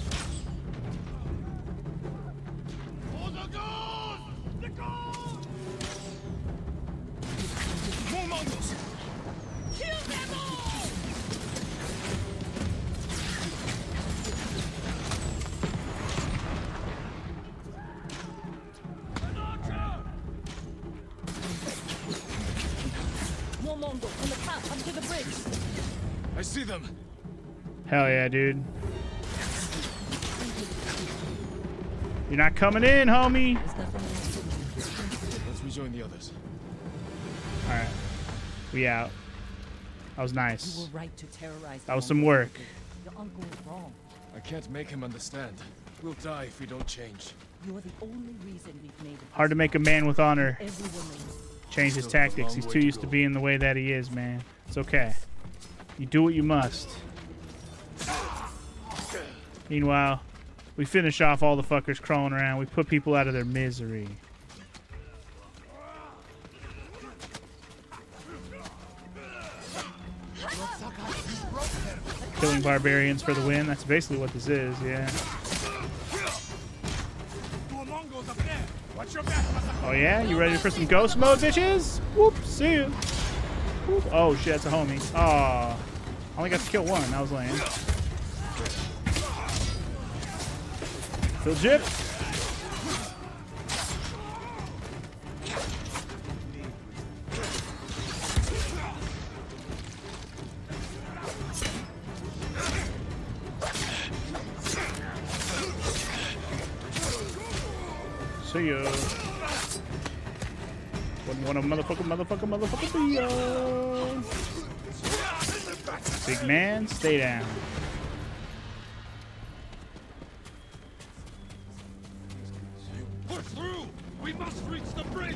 Hell yeah, dude. You're not coming in, homie. Let's rejoin the others. Alright. We out. That was nice. You were right to terrorize that was some work. Your uncle was wrong. I can't make him understand. We'll die if we don't change. You're the only reason we've made it. Hard to make a man with honor change his tactics. He's too used to being the way that he is, man. It's okay. You do what you must. Meanwhile, we finish off all the fuckers crawling around. We put people out of their misery. Killing barbarians for the win. That's basically what this is, yeah. Oh yeah? You ready for some ghost mode, bitches? Whoop, see you. Whoop. Oh shit, that's a homie. Aw. I only got to kill one. I was lame. Kill Jip. See ya. Wouldn't want a motherfucker, motherfucker, motherfucker, see ya. Big man, stay down. Push through! We must reach the bridge!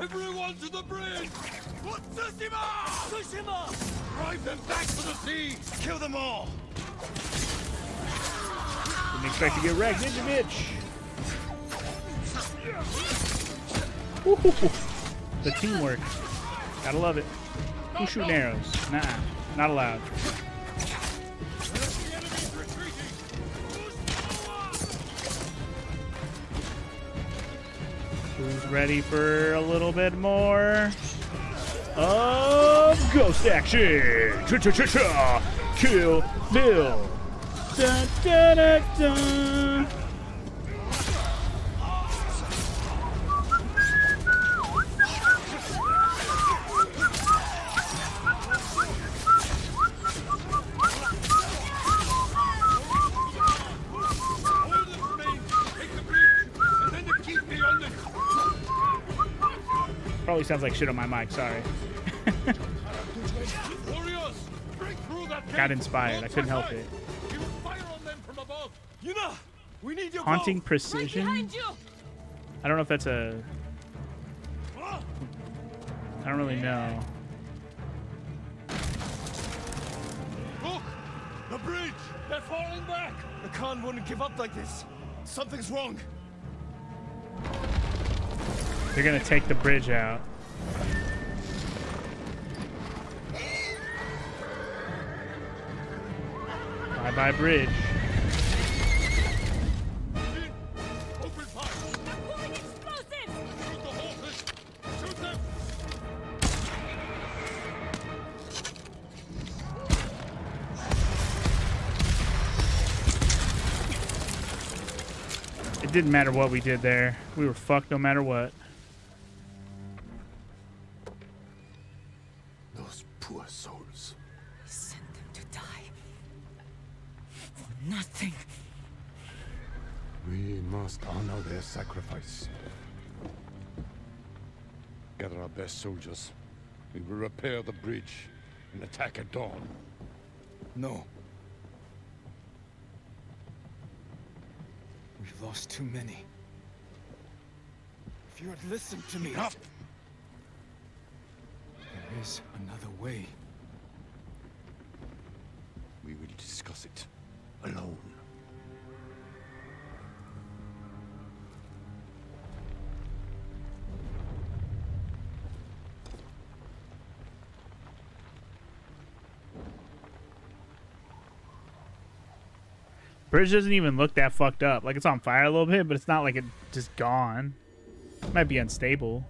Everyone to the bridge! For Tsushima! Tsushima! Drive them back to the sea! Kill them all! Didn't expect to get wrecked, did you, bitch? Ooh, the teamwork. Gotta love it. Who's shooting arrows? Nah, not allowed. Who's ready for a little bit more of ghost action? Cha-cha-cha-cha! Kill Bill! Da-da-da-da! Probably sounds like shit on my mic, sorry. Got inspired, I couldn't help it. Haunting precision? I don't know if that's a... I don't really know. Look! The bridge! They're falling back! The Khan wouldn't give up like this. Something's wrong. They're gonna take the bridge out. Bye bye, bridge. Open fire. I'm pouring explosives. Shoot the whole thing. Shoot them. It didn't matter what we did there. We were fucked no matter what. Sacrifice. Gather our best soldiers. We will repair the bridge and attack at dawn. No. We've lost too many. If you had listened to me... Enough! There is another way. We will discuss it alone. Bridge doesn't even look that fucked up. Like, it's on fire a little bit, but it's not like it's just gone. It might be unstable.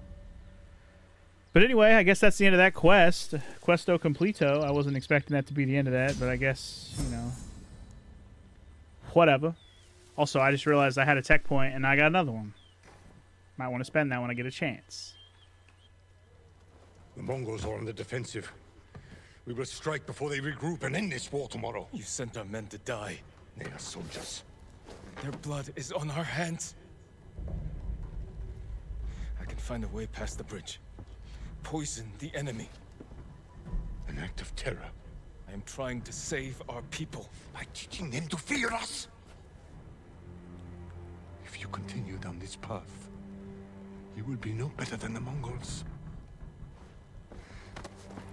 But anyway, I guess that's the end of that quest. Questo completo. I wasn't expecting that to be the end of that, but I guess, you know. Whatever. Also, I just realized I had a tech point, and I got another one. Might want to spend that when I get a chance. The Mongols are on the defensive. We will strike before they regroup and end this war tomorrow. You sent our men to die. They are soldiers. Their blood is on our hands. I can find a way past the bridge. Poison the enemy. An act of terror. I am trying to save our people. By teaching them to fear us. If you continue down this path, you will be no better than the Mongols.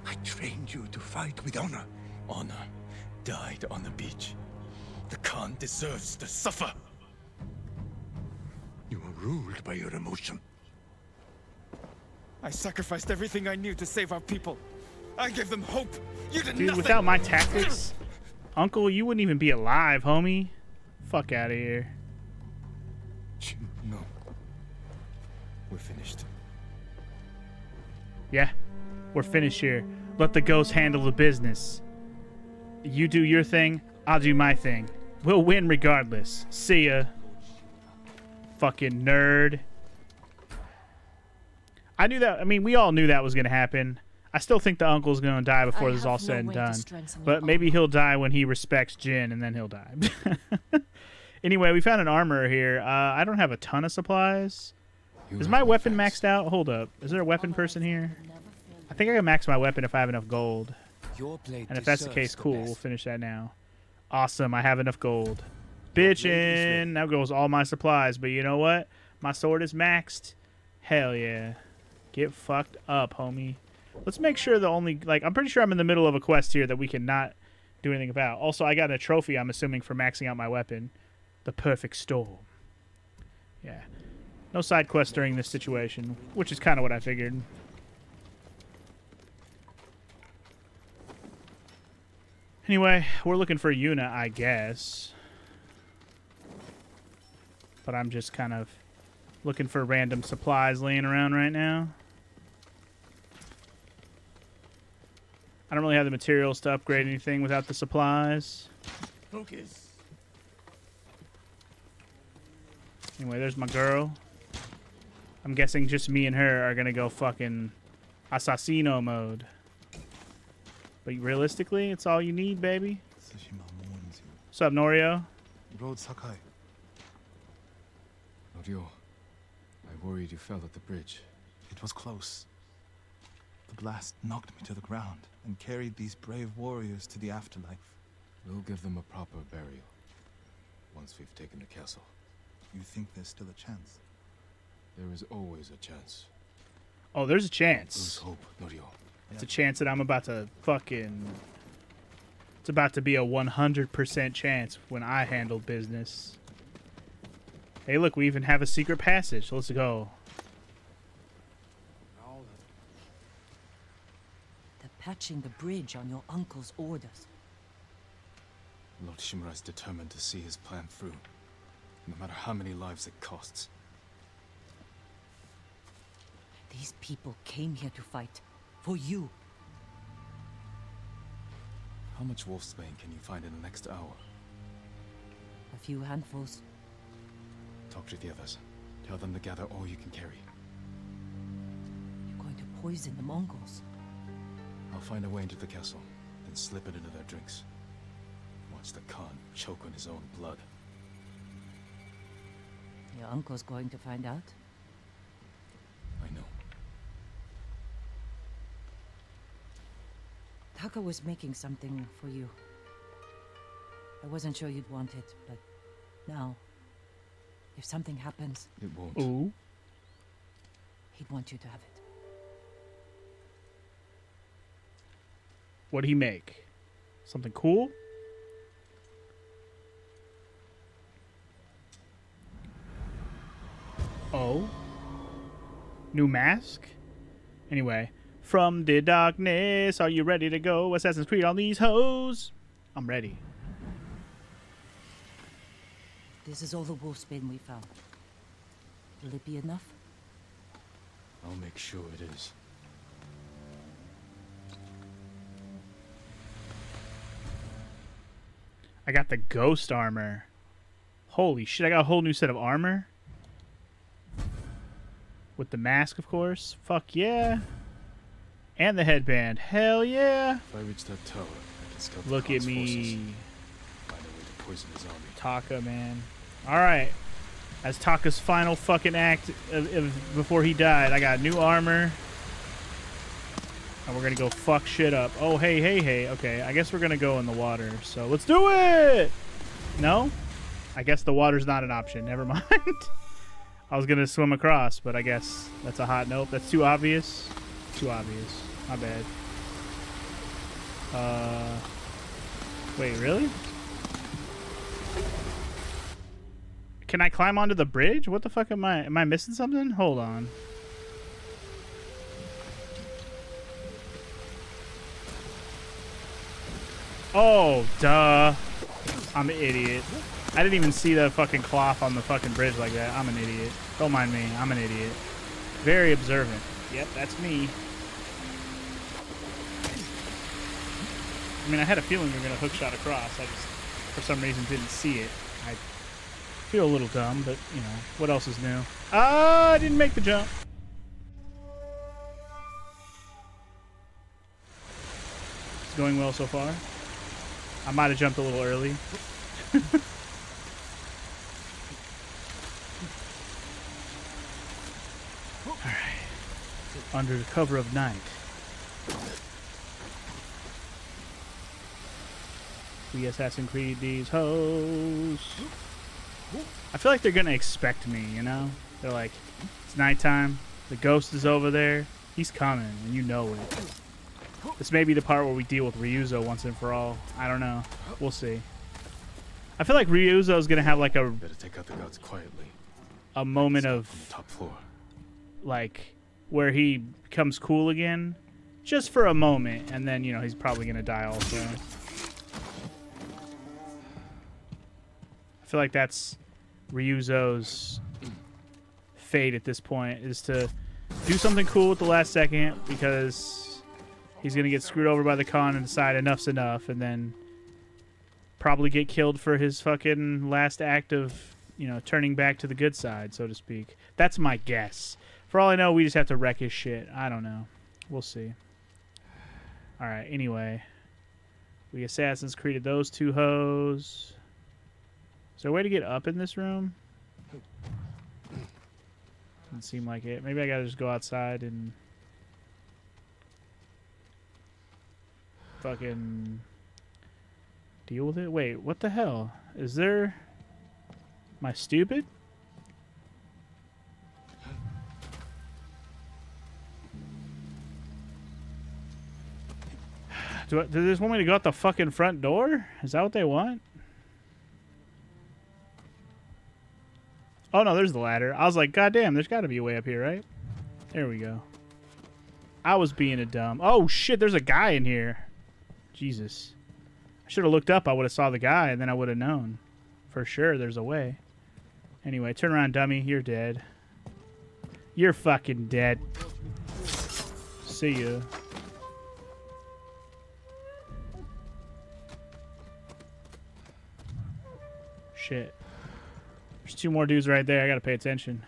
I trained you to fight with honor. Honor died on the beach. The Khan deserves to suffer. You are ruled by your emotion. I sacrificed everything I knew to save our people. I gave them hope. You did nothing. Dude, without my tactics, Uncle, you wouldn't even be alive, homie. Fuck out of here. No. We're finished. Yeah, we're finished here. Let the ghost handle the business. You do your thing. I'll do my thing. We'll win regardless. See ya. Fucking nerd. I knew that. I mean, we all knew that was going to happen. I still think the uncle's going to die before this is all said and done. But maybe he'll die when he respects Jin, and then he'll die. Anyway, we found an armorer here. I don't have a ton of supplies. Is my weapon maxed out? Hold up. Is there a weapon person here? I think I can max my weapon if I have enough gold. And if that's the case, cool, we'll finish that now. Awesome, I have enough gold. Bitchin', that goes all my supplies, but you know what? My sword is maxed. Hell yeah. Get fucked up, homie. Let's make sure the only, like, I'm pretty sure I'm in the middle of a quest here that we cannot do anything about. Also, I got a trophy, I'm assuming, for maxing out my weapon. The Perfect Storm. Yeah. No side quests during this situation, which is kind of what I figured. Anyway, we're looking for Yuna, I guess. But I'm just kind of looking for random supplies laying around right now. I don't really have the materials to upgrade anything without the supplies. Focus. Anyway, there's my girl. I'm guessing just me and her are gonna go fucking assassino mode. But realistically, it's all you need, baby. Tsushima mourns you. What's up, Norio? Lord Sakai. Norio, I worried you fell at the bridge. It was close. The blast knocked me to the ground and carried these brave warriors to the afterlife. We'll give them a proper burial once we've taken the castle. You think there's still a chance? There is always a chance. Oh, there's a chance. Lose hope, Norio. It's a chance that I'm about to fucking... It's about to be a 100% chance when I handle business. Hey, look, we even have a secret passage. Let's go. They're patching the bridge on your uncle's orders. Lord Shimura is determined to see his plan through, no matter how many lives it costs. These people came here to fight. For you. How much wolfsbane can you find in the next hour? A few handfuls. Talk to the others. Tell them to gather all you can carry. You're going to poison the Mongols. I'll find a way into the castle, then slip it into their drinks. Watch the Khan choke on his own blood. Your uncle's going to find out? I know. Taka was making something for you. I wasn't sure you'd want it, but now, if something happens... It won't. Ooh. He'd want you to have it. What'd he make? Something cool? Oh? New mask? Anyway... From the darkness, are you ready to go? Assassin's Creed on these hoes. I'm ready. This is all the wolfsbane we found. Will it be enough? I'll make sure it is. I got the ghost armor. Holy shit, I got a whole new set of armor. With the mask, of course. Fuck yeah. And the headband. Hell yeah! If I reach that tower, I can stop the Look at me. Find a way to poison his army. Taka, man. Alright. As Taka's final fucking act before he died, I got new armor. And we're gonna go fuck shit up. Oh, hey, hey, hey. Okay, I guess we're gonna go in the water. So let's do it! No? I guess the water's not an option. Never mind. I was gonna swim across, but I guess that's a hot nope. That's too obvious. Too obvious. My bad. Wait, really? Can I climb onto the bridge? What the fuck am I? Am I missing something? Hold on. Oh, duh. I'm an idiot. I didn't even see the fucking cloth on the fucking bridge like that. I'm an idiot. Don't mind me. I'm an idiot. Very observant. Yep, that's me. I mean, I had a feeling we were going to hookshot across. I just, for some reason, didn't see it. I feel a little dumb, but, you know, what else is new? Ah, I didn't make the jump. It's going well so far. I might have jumped a little early. Under the cover of night. we Assassin's Creed these hoes. I feel like they're gonna expect me, you know? They're like, it's nighttime, the ghost is over there, he's coming, and you know it. This may be the part where we deal with Ryuzo once and for all. I don't know. We'll see. I feel like Ryuzo's gonna have like a better take out the gods quietly. A moment of top floor. Like where he becomes cool again. Just for a moment, and then, you know, he's probably going to die also. I feel like that's Ryuzo's fate at this point, is to do something cool at the last second, because he's going to get screwed over by the Khan and decide enough's enough, and then probably get killed for his fucking last act of, you know, turning back to the good side, so to speak. That's my guess. For all I know, we just have to wreck his shit. I don't know. We'll see. All right, anyway. We Assassin's Creeded those two hoes. Is there a way to get up in this room? Doesn't seem like it. Maybe I gotta just go outside and fucking deal with it. Wait, what the hell? Is there... Am I stupid? Do they just want me to go out the fucking front door? Is that what they want? Oh, no, there's the ladder. I was like, God damn, there's got to be a way up here, right? There we go. I was being a dumb. Oh, shit, there's a guy in here. Jesus. I should have looked up. I would have saw the guy, and then I would have known. For sure, there's a way. Anyway, turn around, dummy. You're dead. You're fucking dead. See ya. Shit. There's two more dudes right there. I gotta pay attention.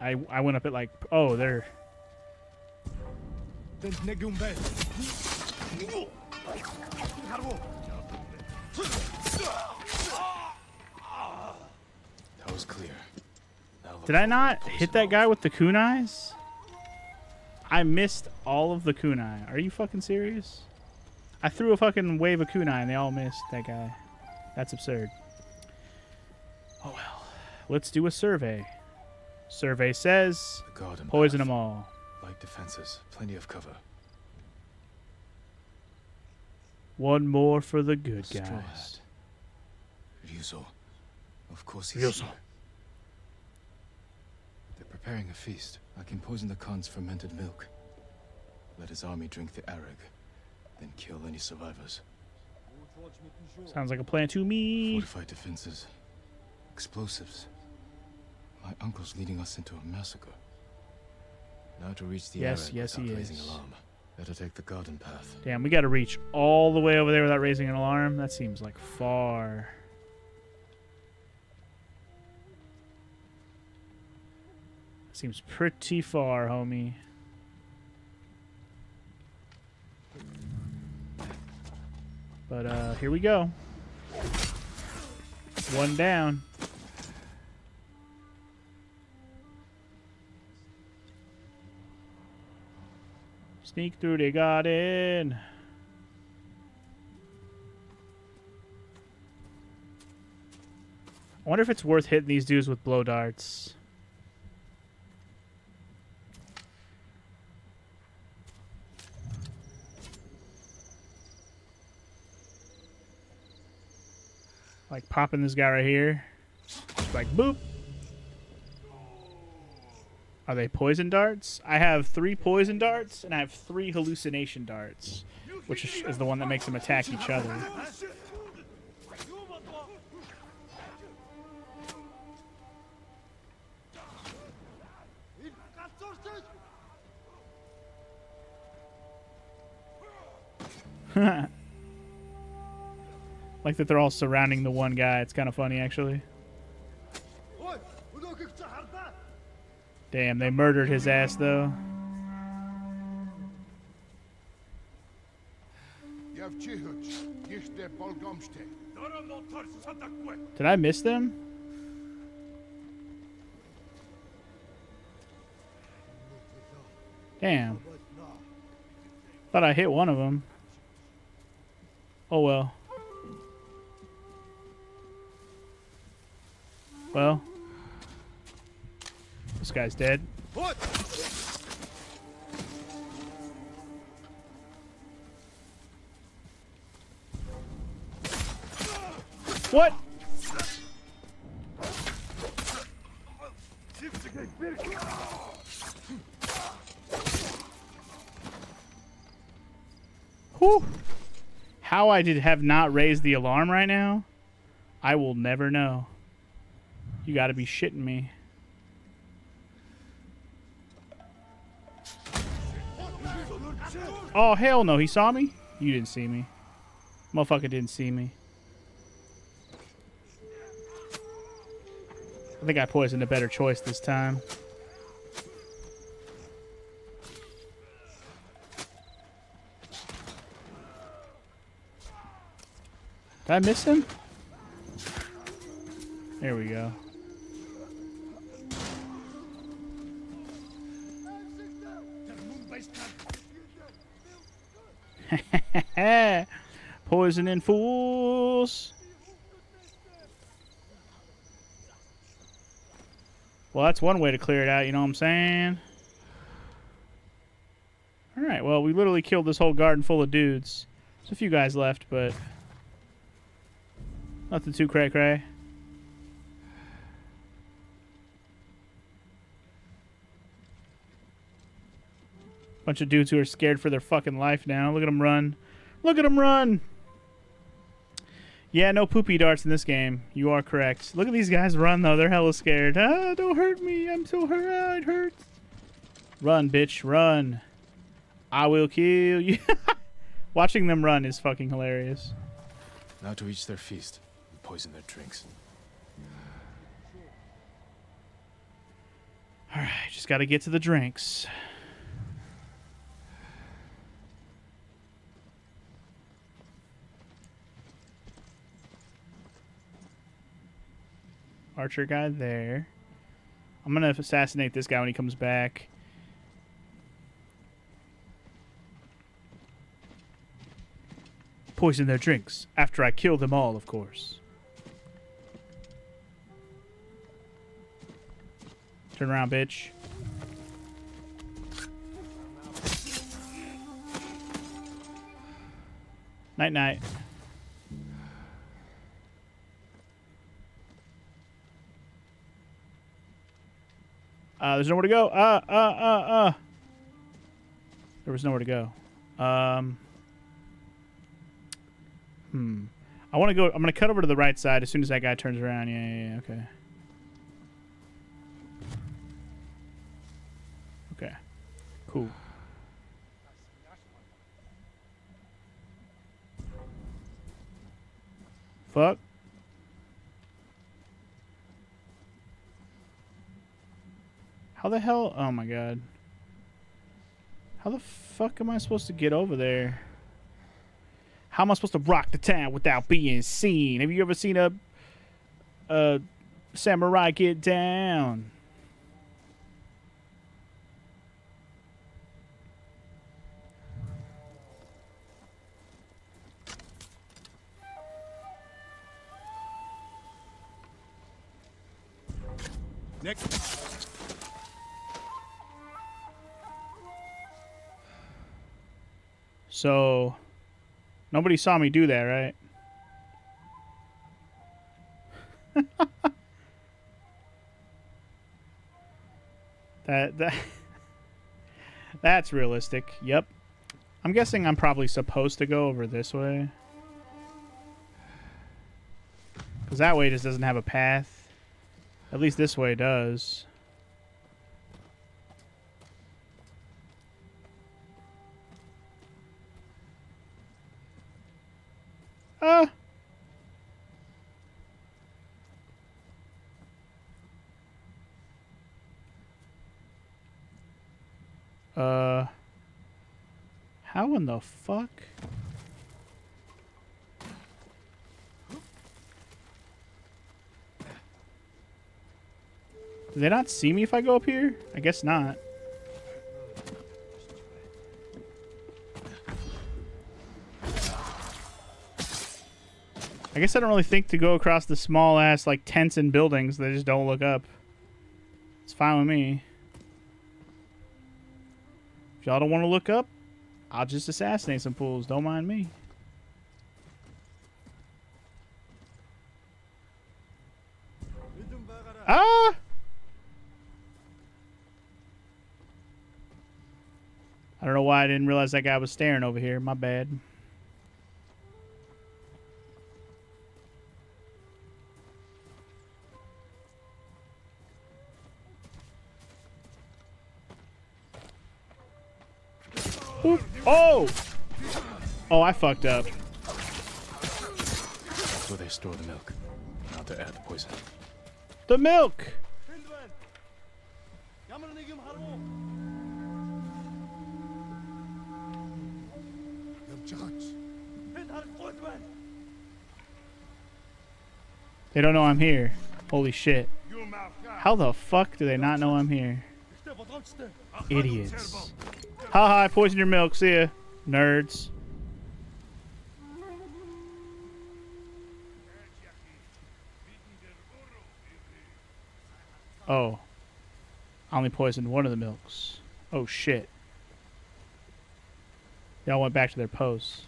Alright. I went up at like... Oh, there. That was clear. Did I not hit that guy with the kunais? I missed all of the kunai. Are you fucking serious? I threw a fucking wave of kunai and they all missed that guy. That's absurd. Oh well. Let's do a survey. Survey says poison them all. Light defenses, plenty of cover. One more for the good guys. Ryuzo. Of course he's Ryuzo. They're preparing a feast. I can poison the Khan's fermented milk. Let his army drink the arak. Then kill any survivors. Sounds like a plan to me. Fortified defenses. Explosives. My uncle's leading us into a massacre. Now to reach the area without raising alarm. Better take the garden path. Damn, we gotta reach all the way over there without raising an alarm? That seems like far. Seems pretty far, homie. But, here we go. One down. Sneak through the garden. I wonder if it's worth hitting these dudes with blow darts. Like popping this guy right here. Just like boop. Are they poison darts? I have 3 poison darts and I have 3 hallucination darts, which is the one that makes them attack each other. Like that they're all surrounding the one guy. It's kind of funny, actually. Damn, they murdered his ass, though. Did I miss them? Damn. Thought I hit one of them. Oh well. Well. This guy's dead. What? What? Whew. How I did have not raised the alarm right now, I will never know. You gotta be shitting me. Oh, hell no. He saw me? You didn't see me. Motherfucker didn't see me. I think I poisoned a better choice this time. Did I miss him? There we go. Poisoning fools. Well, that's one way to clear it out, you know what I'm saying? Alright, well, we literally killed this whole garden full of dudes. There's a few guys left, but nothing too cray-cray. Bunch of dudes who are scared for their fucking life now. Look at them run. Look at them run! Yeah, no poopy darts in this game. You are correct. Look at these guys run, though. They're hella scared. Ah, don't hurt me. I'm so hurt. Ah, it hurts. Run, bitch. Run. I will kill you. Watching them run is fucking hilarious. Now to each their feast and poison their drinks. Alright, just gotta get to the drinks. Archer guy there. I'm gonna assassinate this guy when he comes back. Poison their drinks. After I kill them all, of course. Turn around, bitch. Night night. There's nowhere to go. There was nowhere to go. I want to go. I'm going to cut over to the right side as soon as that guy turns around. Yeah, okay. Okay. Cool. Fuck. How the hell? Oh my god. How the fuck am I supposed to get over there? How am I supposed to rock the town without being seen? Have you ever seen a samurai get down? Next. So, nobody saw me do that, right? That's realistic. Yep. I'm guessing I'm probably supposed to go over this way. Because that way just doesn't have a path. At least this way does. How in the fuck? Do they not see me if I go up here? I guess not. I guess I don't really think to go across the small ass like tents and buildings. They just don't look up. It's fine with me. If y'all don't want to look up, I'll just assassinate some fools. Don't mind me. Ah! I don't know why I didn't realize that guy was staring over here. My bad. Ooh. Oh! Oh, I fucked up. That's where they store the milk. Not to add the poison. The milk! They don't know I'm here. Holy shit. How the fuck do they not know I'm here? Idiots. Haha, I poisoned your milk. See ya, nerds. Oh. I only poisoned one of the milks. Oh, shit. They all went back to their posts.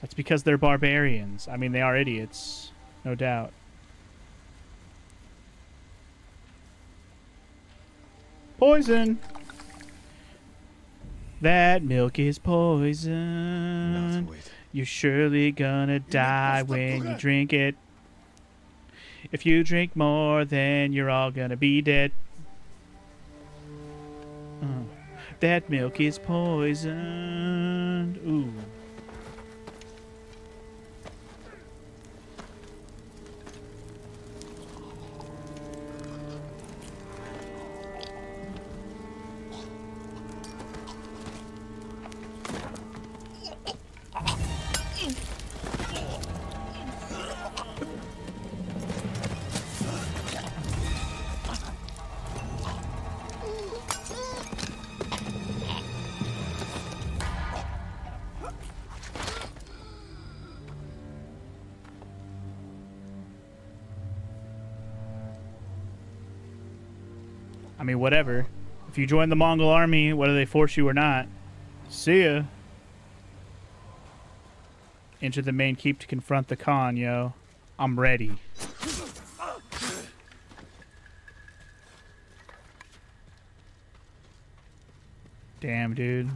That's because they're barbarians. I mean, they are idiots. No doubt. Poison! That milk is poison. You're surely gonna die when you drink it. If you drink more, then you're all gonna be dead. Oh. That milk is poisoned. Ooh. I mean, whatever. If you join the Mongol army, whether they force you or not, see ya. Enter the main keep to confront the Khan, yo. I'm ready. Damn, dude.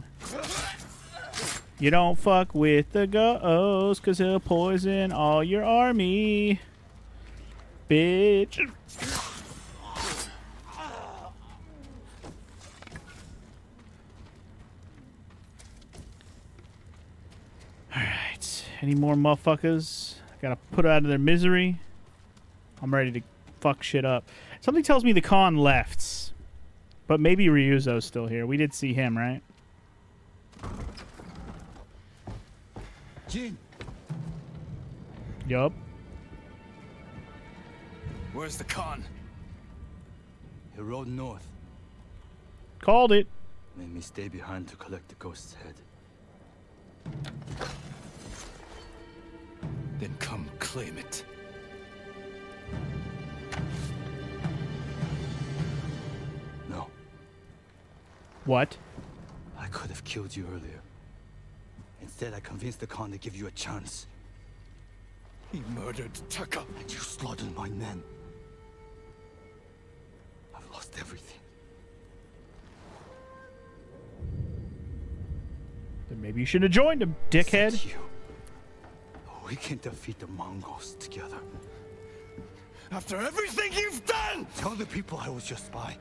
You don't fuck with the ghost, cause he'll poison all your army. Bitch. Any more motherfuckers? Gotta put out of their misery. I'm ready to fuck shit up. Something tells me the Khan left. But maybe Ryuzo's still here. We did see him, right? Jin. Yup. Where's the Khan? He rode north. Called it. Made me stay behind to collect the ghost's head. Then come claim it. No. What? I could have killed you earlier. Instead, I convinced the Khan to give you a chance. He murdered Taka. And you slaughtered my men. I've lost everything. Then maybe you should have joined him, dickhead. We can defeat the Mongols together. After everything you've done! Tell the people I was your spy.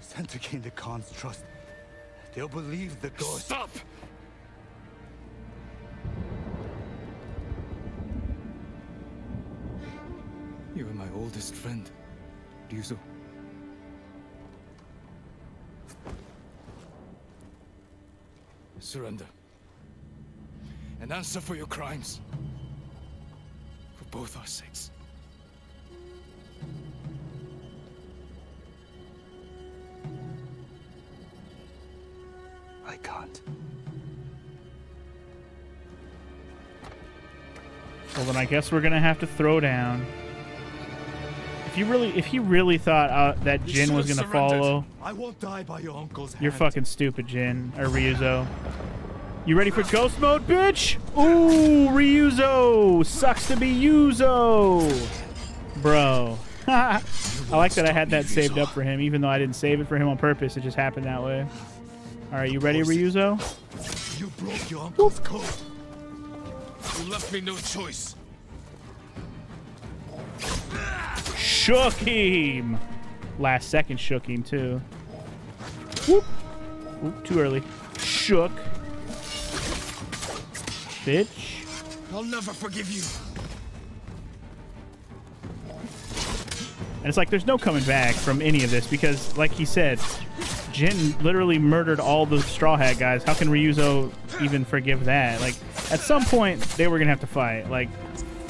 Sent to gain the Khan's trust. They'll believe the ghost. Stop! You are my oldest friend, Ryuzo. Surrender. And answer for your crimes. Both our sakes. I can't. Well, then I guess we're gonna have to throw down. If he really thought that Jin was gonna follow, I won't die by your uncle's hand. You're fucking stupid, Jin or Ryuzo. You ready for ghost mode, bitch? Ooh, Ryuzo sucks to be Yuzo, bro. I like that I had that saved up for him, even though I didn't save it for him on purpose. It just happened that way. All right, you ready, Ryuzo? You broke your uncle's code. You left me no choice. Shook him. Last second shook him too. Whoop. Oop, too early. Shook. Bitch. I'll never forgive you. And it's like there's no coming back from any of this because, like he said, Jin literally murdered all the Straw Hat guys. How can Ryuzo even forgive that? Like, at some point, they were going to have to fight. Like,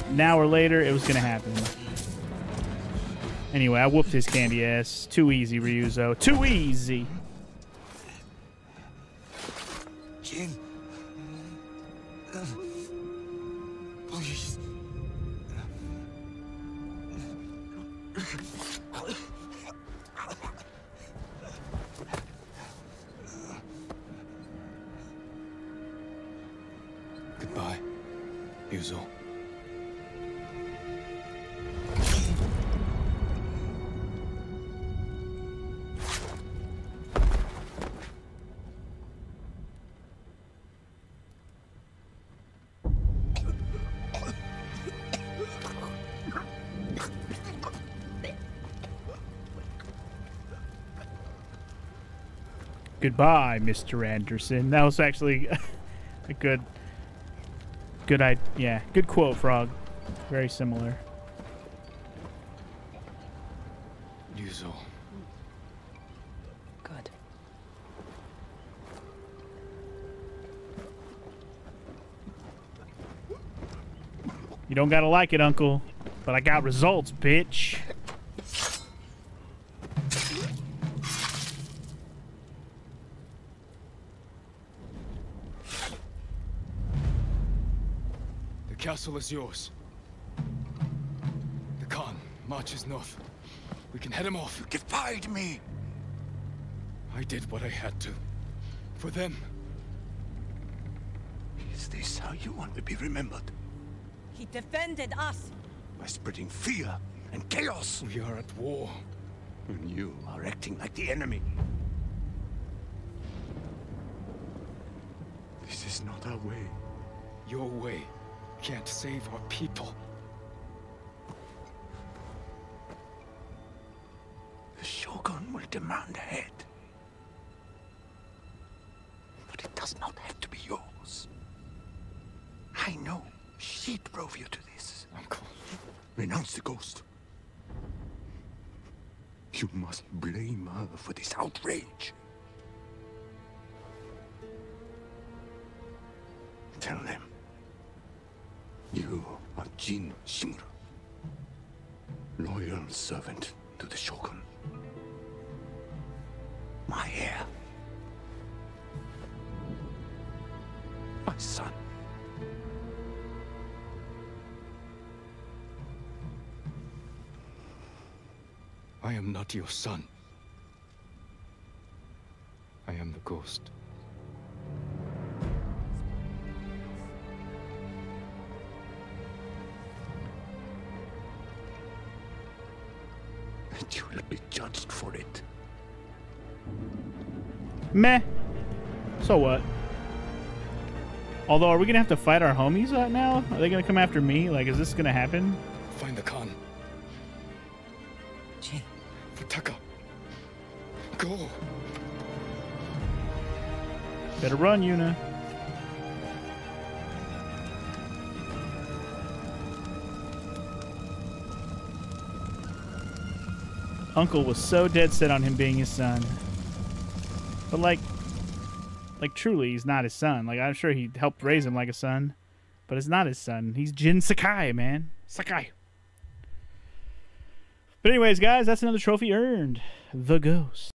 an hour later, it was going to happen. Anyway, I whooped his candy ass. Too easy, Ryuzo. Too easy! Jin. Please. Goodbye, Yuzo. Goodbye, Mr. Anderson. That was actually a good idea. Yeah, good quote, Frog. Very similar. Yuzo. Good. You don't gotta like it, Uncle, but I got results, bitch. The castle is yours. The Khan marches north. We can head him off. You defied me! I did what I had to. For them. Is this how you want to be remembered? He defended us! By spreading fear and chaos! We are at war. And you are acting like the enemy. This is not our way. Your way. Can't save our people. The Shogun will demand a head. But it does not have to be yours. I know she drove you to this. Uncle, renounce the ghost. You must blame her for this outrage. Tell them. You are Jin Shimura, loyal servant to the Shogun. My heir. My son. I am not your son. I am the ghost. You will be judged for it. Meh. So what? Although, are we gonna have to fight our homies now? Are they gonna come after me? Like, is this gonna happen? Find the Khan. Jin. For Taka. Go. Better run, Yuna. Uncle was so dead set on him being his son. But like truly, he's not his son. Like, I'm sure he helped raise him like a son, but it's not his son. He's Jin Sakai, man. Sakai. But anyways, guys, that's another trophy earned. The Ghost.